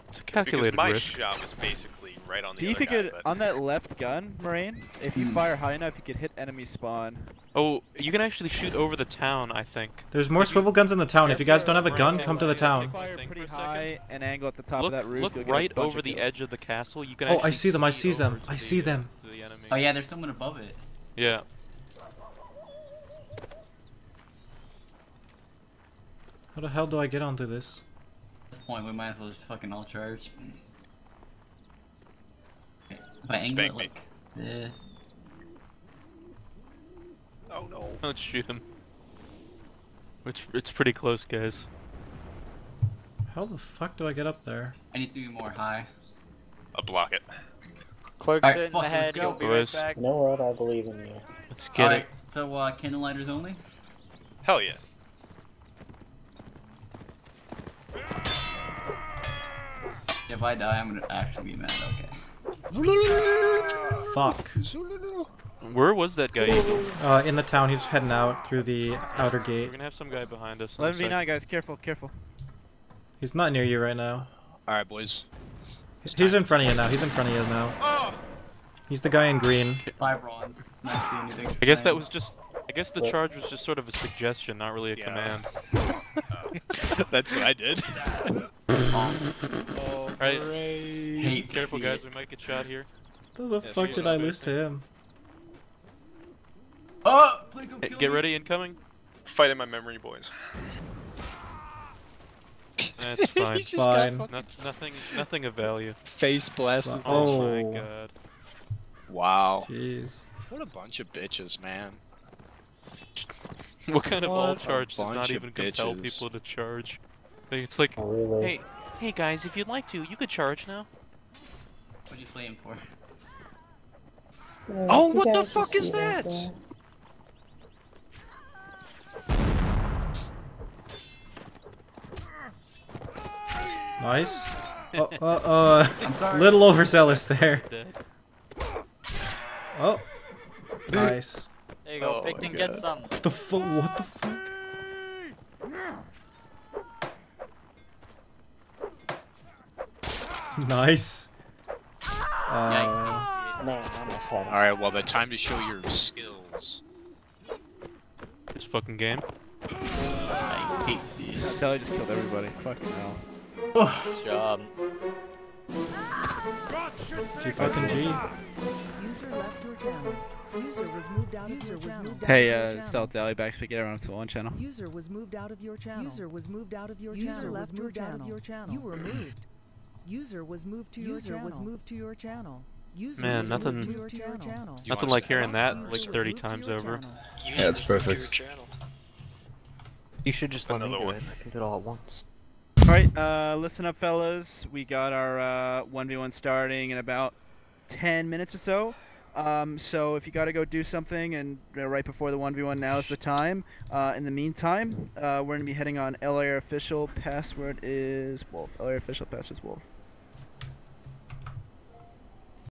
It's a calculated because my risk. shot was basically right on the See other if you guy, could, but... on that left gun, Moraine, if you mm. fire high enough, you could hit enemy spawn. Oh, you can actually shoot over the town, I think. There's more Maybe. swivel guns in the town. If you guys don't have a gun, come to the town. Fire pretty high and angle at the top look, of that roof. Look right over the edge of the castle. You can. Oh, I see them. I see them. I see them. Oh yeah, there's someone above it. Yeah. How the hell do I get onto this? At this point, we might as well just fucking all charge. Okay. If I angle it like this. Oh no. Let's shoot him. It's, it's pretty close, guys. How the fuck do I get up there? I need to be more high. I'll block it. Clerk's right, in the head, you'll be right back. You know what? I believe in you. Let's get all it. Right, so, uh, candlelighters only? Hell yeah. If I die, I'm gonna actually be mad, okay. Fuck. Where was that guy? Uh, in the town, he's heading out through the outer gate. We're gonna have some guy behind us. eleven v nine, guys, careful, careful. He's not near you right now. Alright, boys. He's, he's in front of you now, he's in front of you now. Oh! He's the guy in green. Five bronze. It's not seeing anything. I guess that was just... I guess the charge was just sort of a suggestion, not really a yeah. command. Uh, that's what I did. Oh, right. Hey, careful guys, we might get shot here. How the yeah, fuck did I lose to him? Oh, please don't hey, kill Get me. ready, incoming. Fight in my memory, boys. That's fine. fine. Fucking... No, nothing, nothing of value. Face blasted. Oh. oh my god. Wow. Jeez. What a bunch of bitches, man. What kind what of all charge does not even compel bitches. people to charge? It's like, really? hey, hey guys, if you'd like to, you could charge now. What are you playing for? Yeah, oh, what the fuck is that? It, nice. Oh, uh, uh, uh little overzealous there. Oh, nice. There you go, oh Picton, get some. What the fuck? What the fuck? Nice. Uh, no, Alright, well, the time to show your skills. This fucking game. I hate these. Kelly just killed everybody. Fucking hell. Nice job. G five and G. User left your channel. User was moved out of your channel. Hey, uh, South Dally Backs, we get around to the one channel. User was moved out of your channel. User was moved out of your channel. User was moved out of your channel. You were moved. User was moved to your channel. User was moved to your channel. Man, nothing, nothing like hearing that like thirty times over. Yeah, it's perfect. You should just let me do it. I can do it all at once. Alright, uh, listen up, fellas. We got our uh, one v one starting in about ten minutes or so. Um, so if you gotta go do something, and uh, right before the one v one, now is the time. Uh, in the meantime, uh, we're gonna be heading on L A R official, password is Wolf. L A R official, password is Wolf.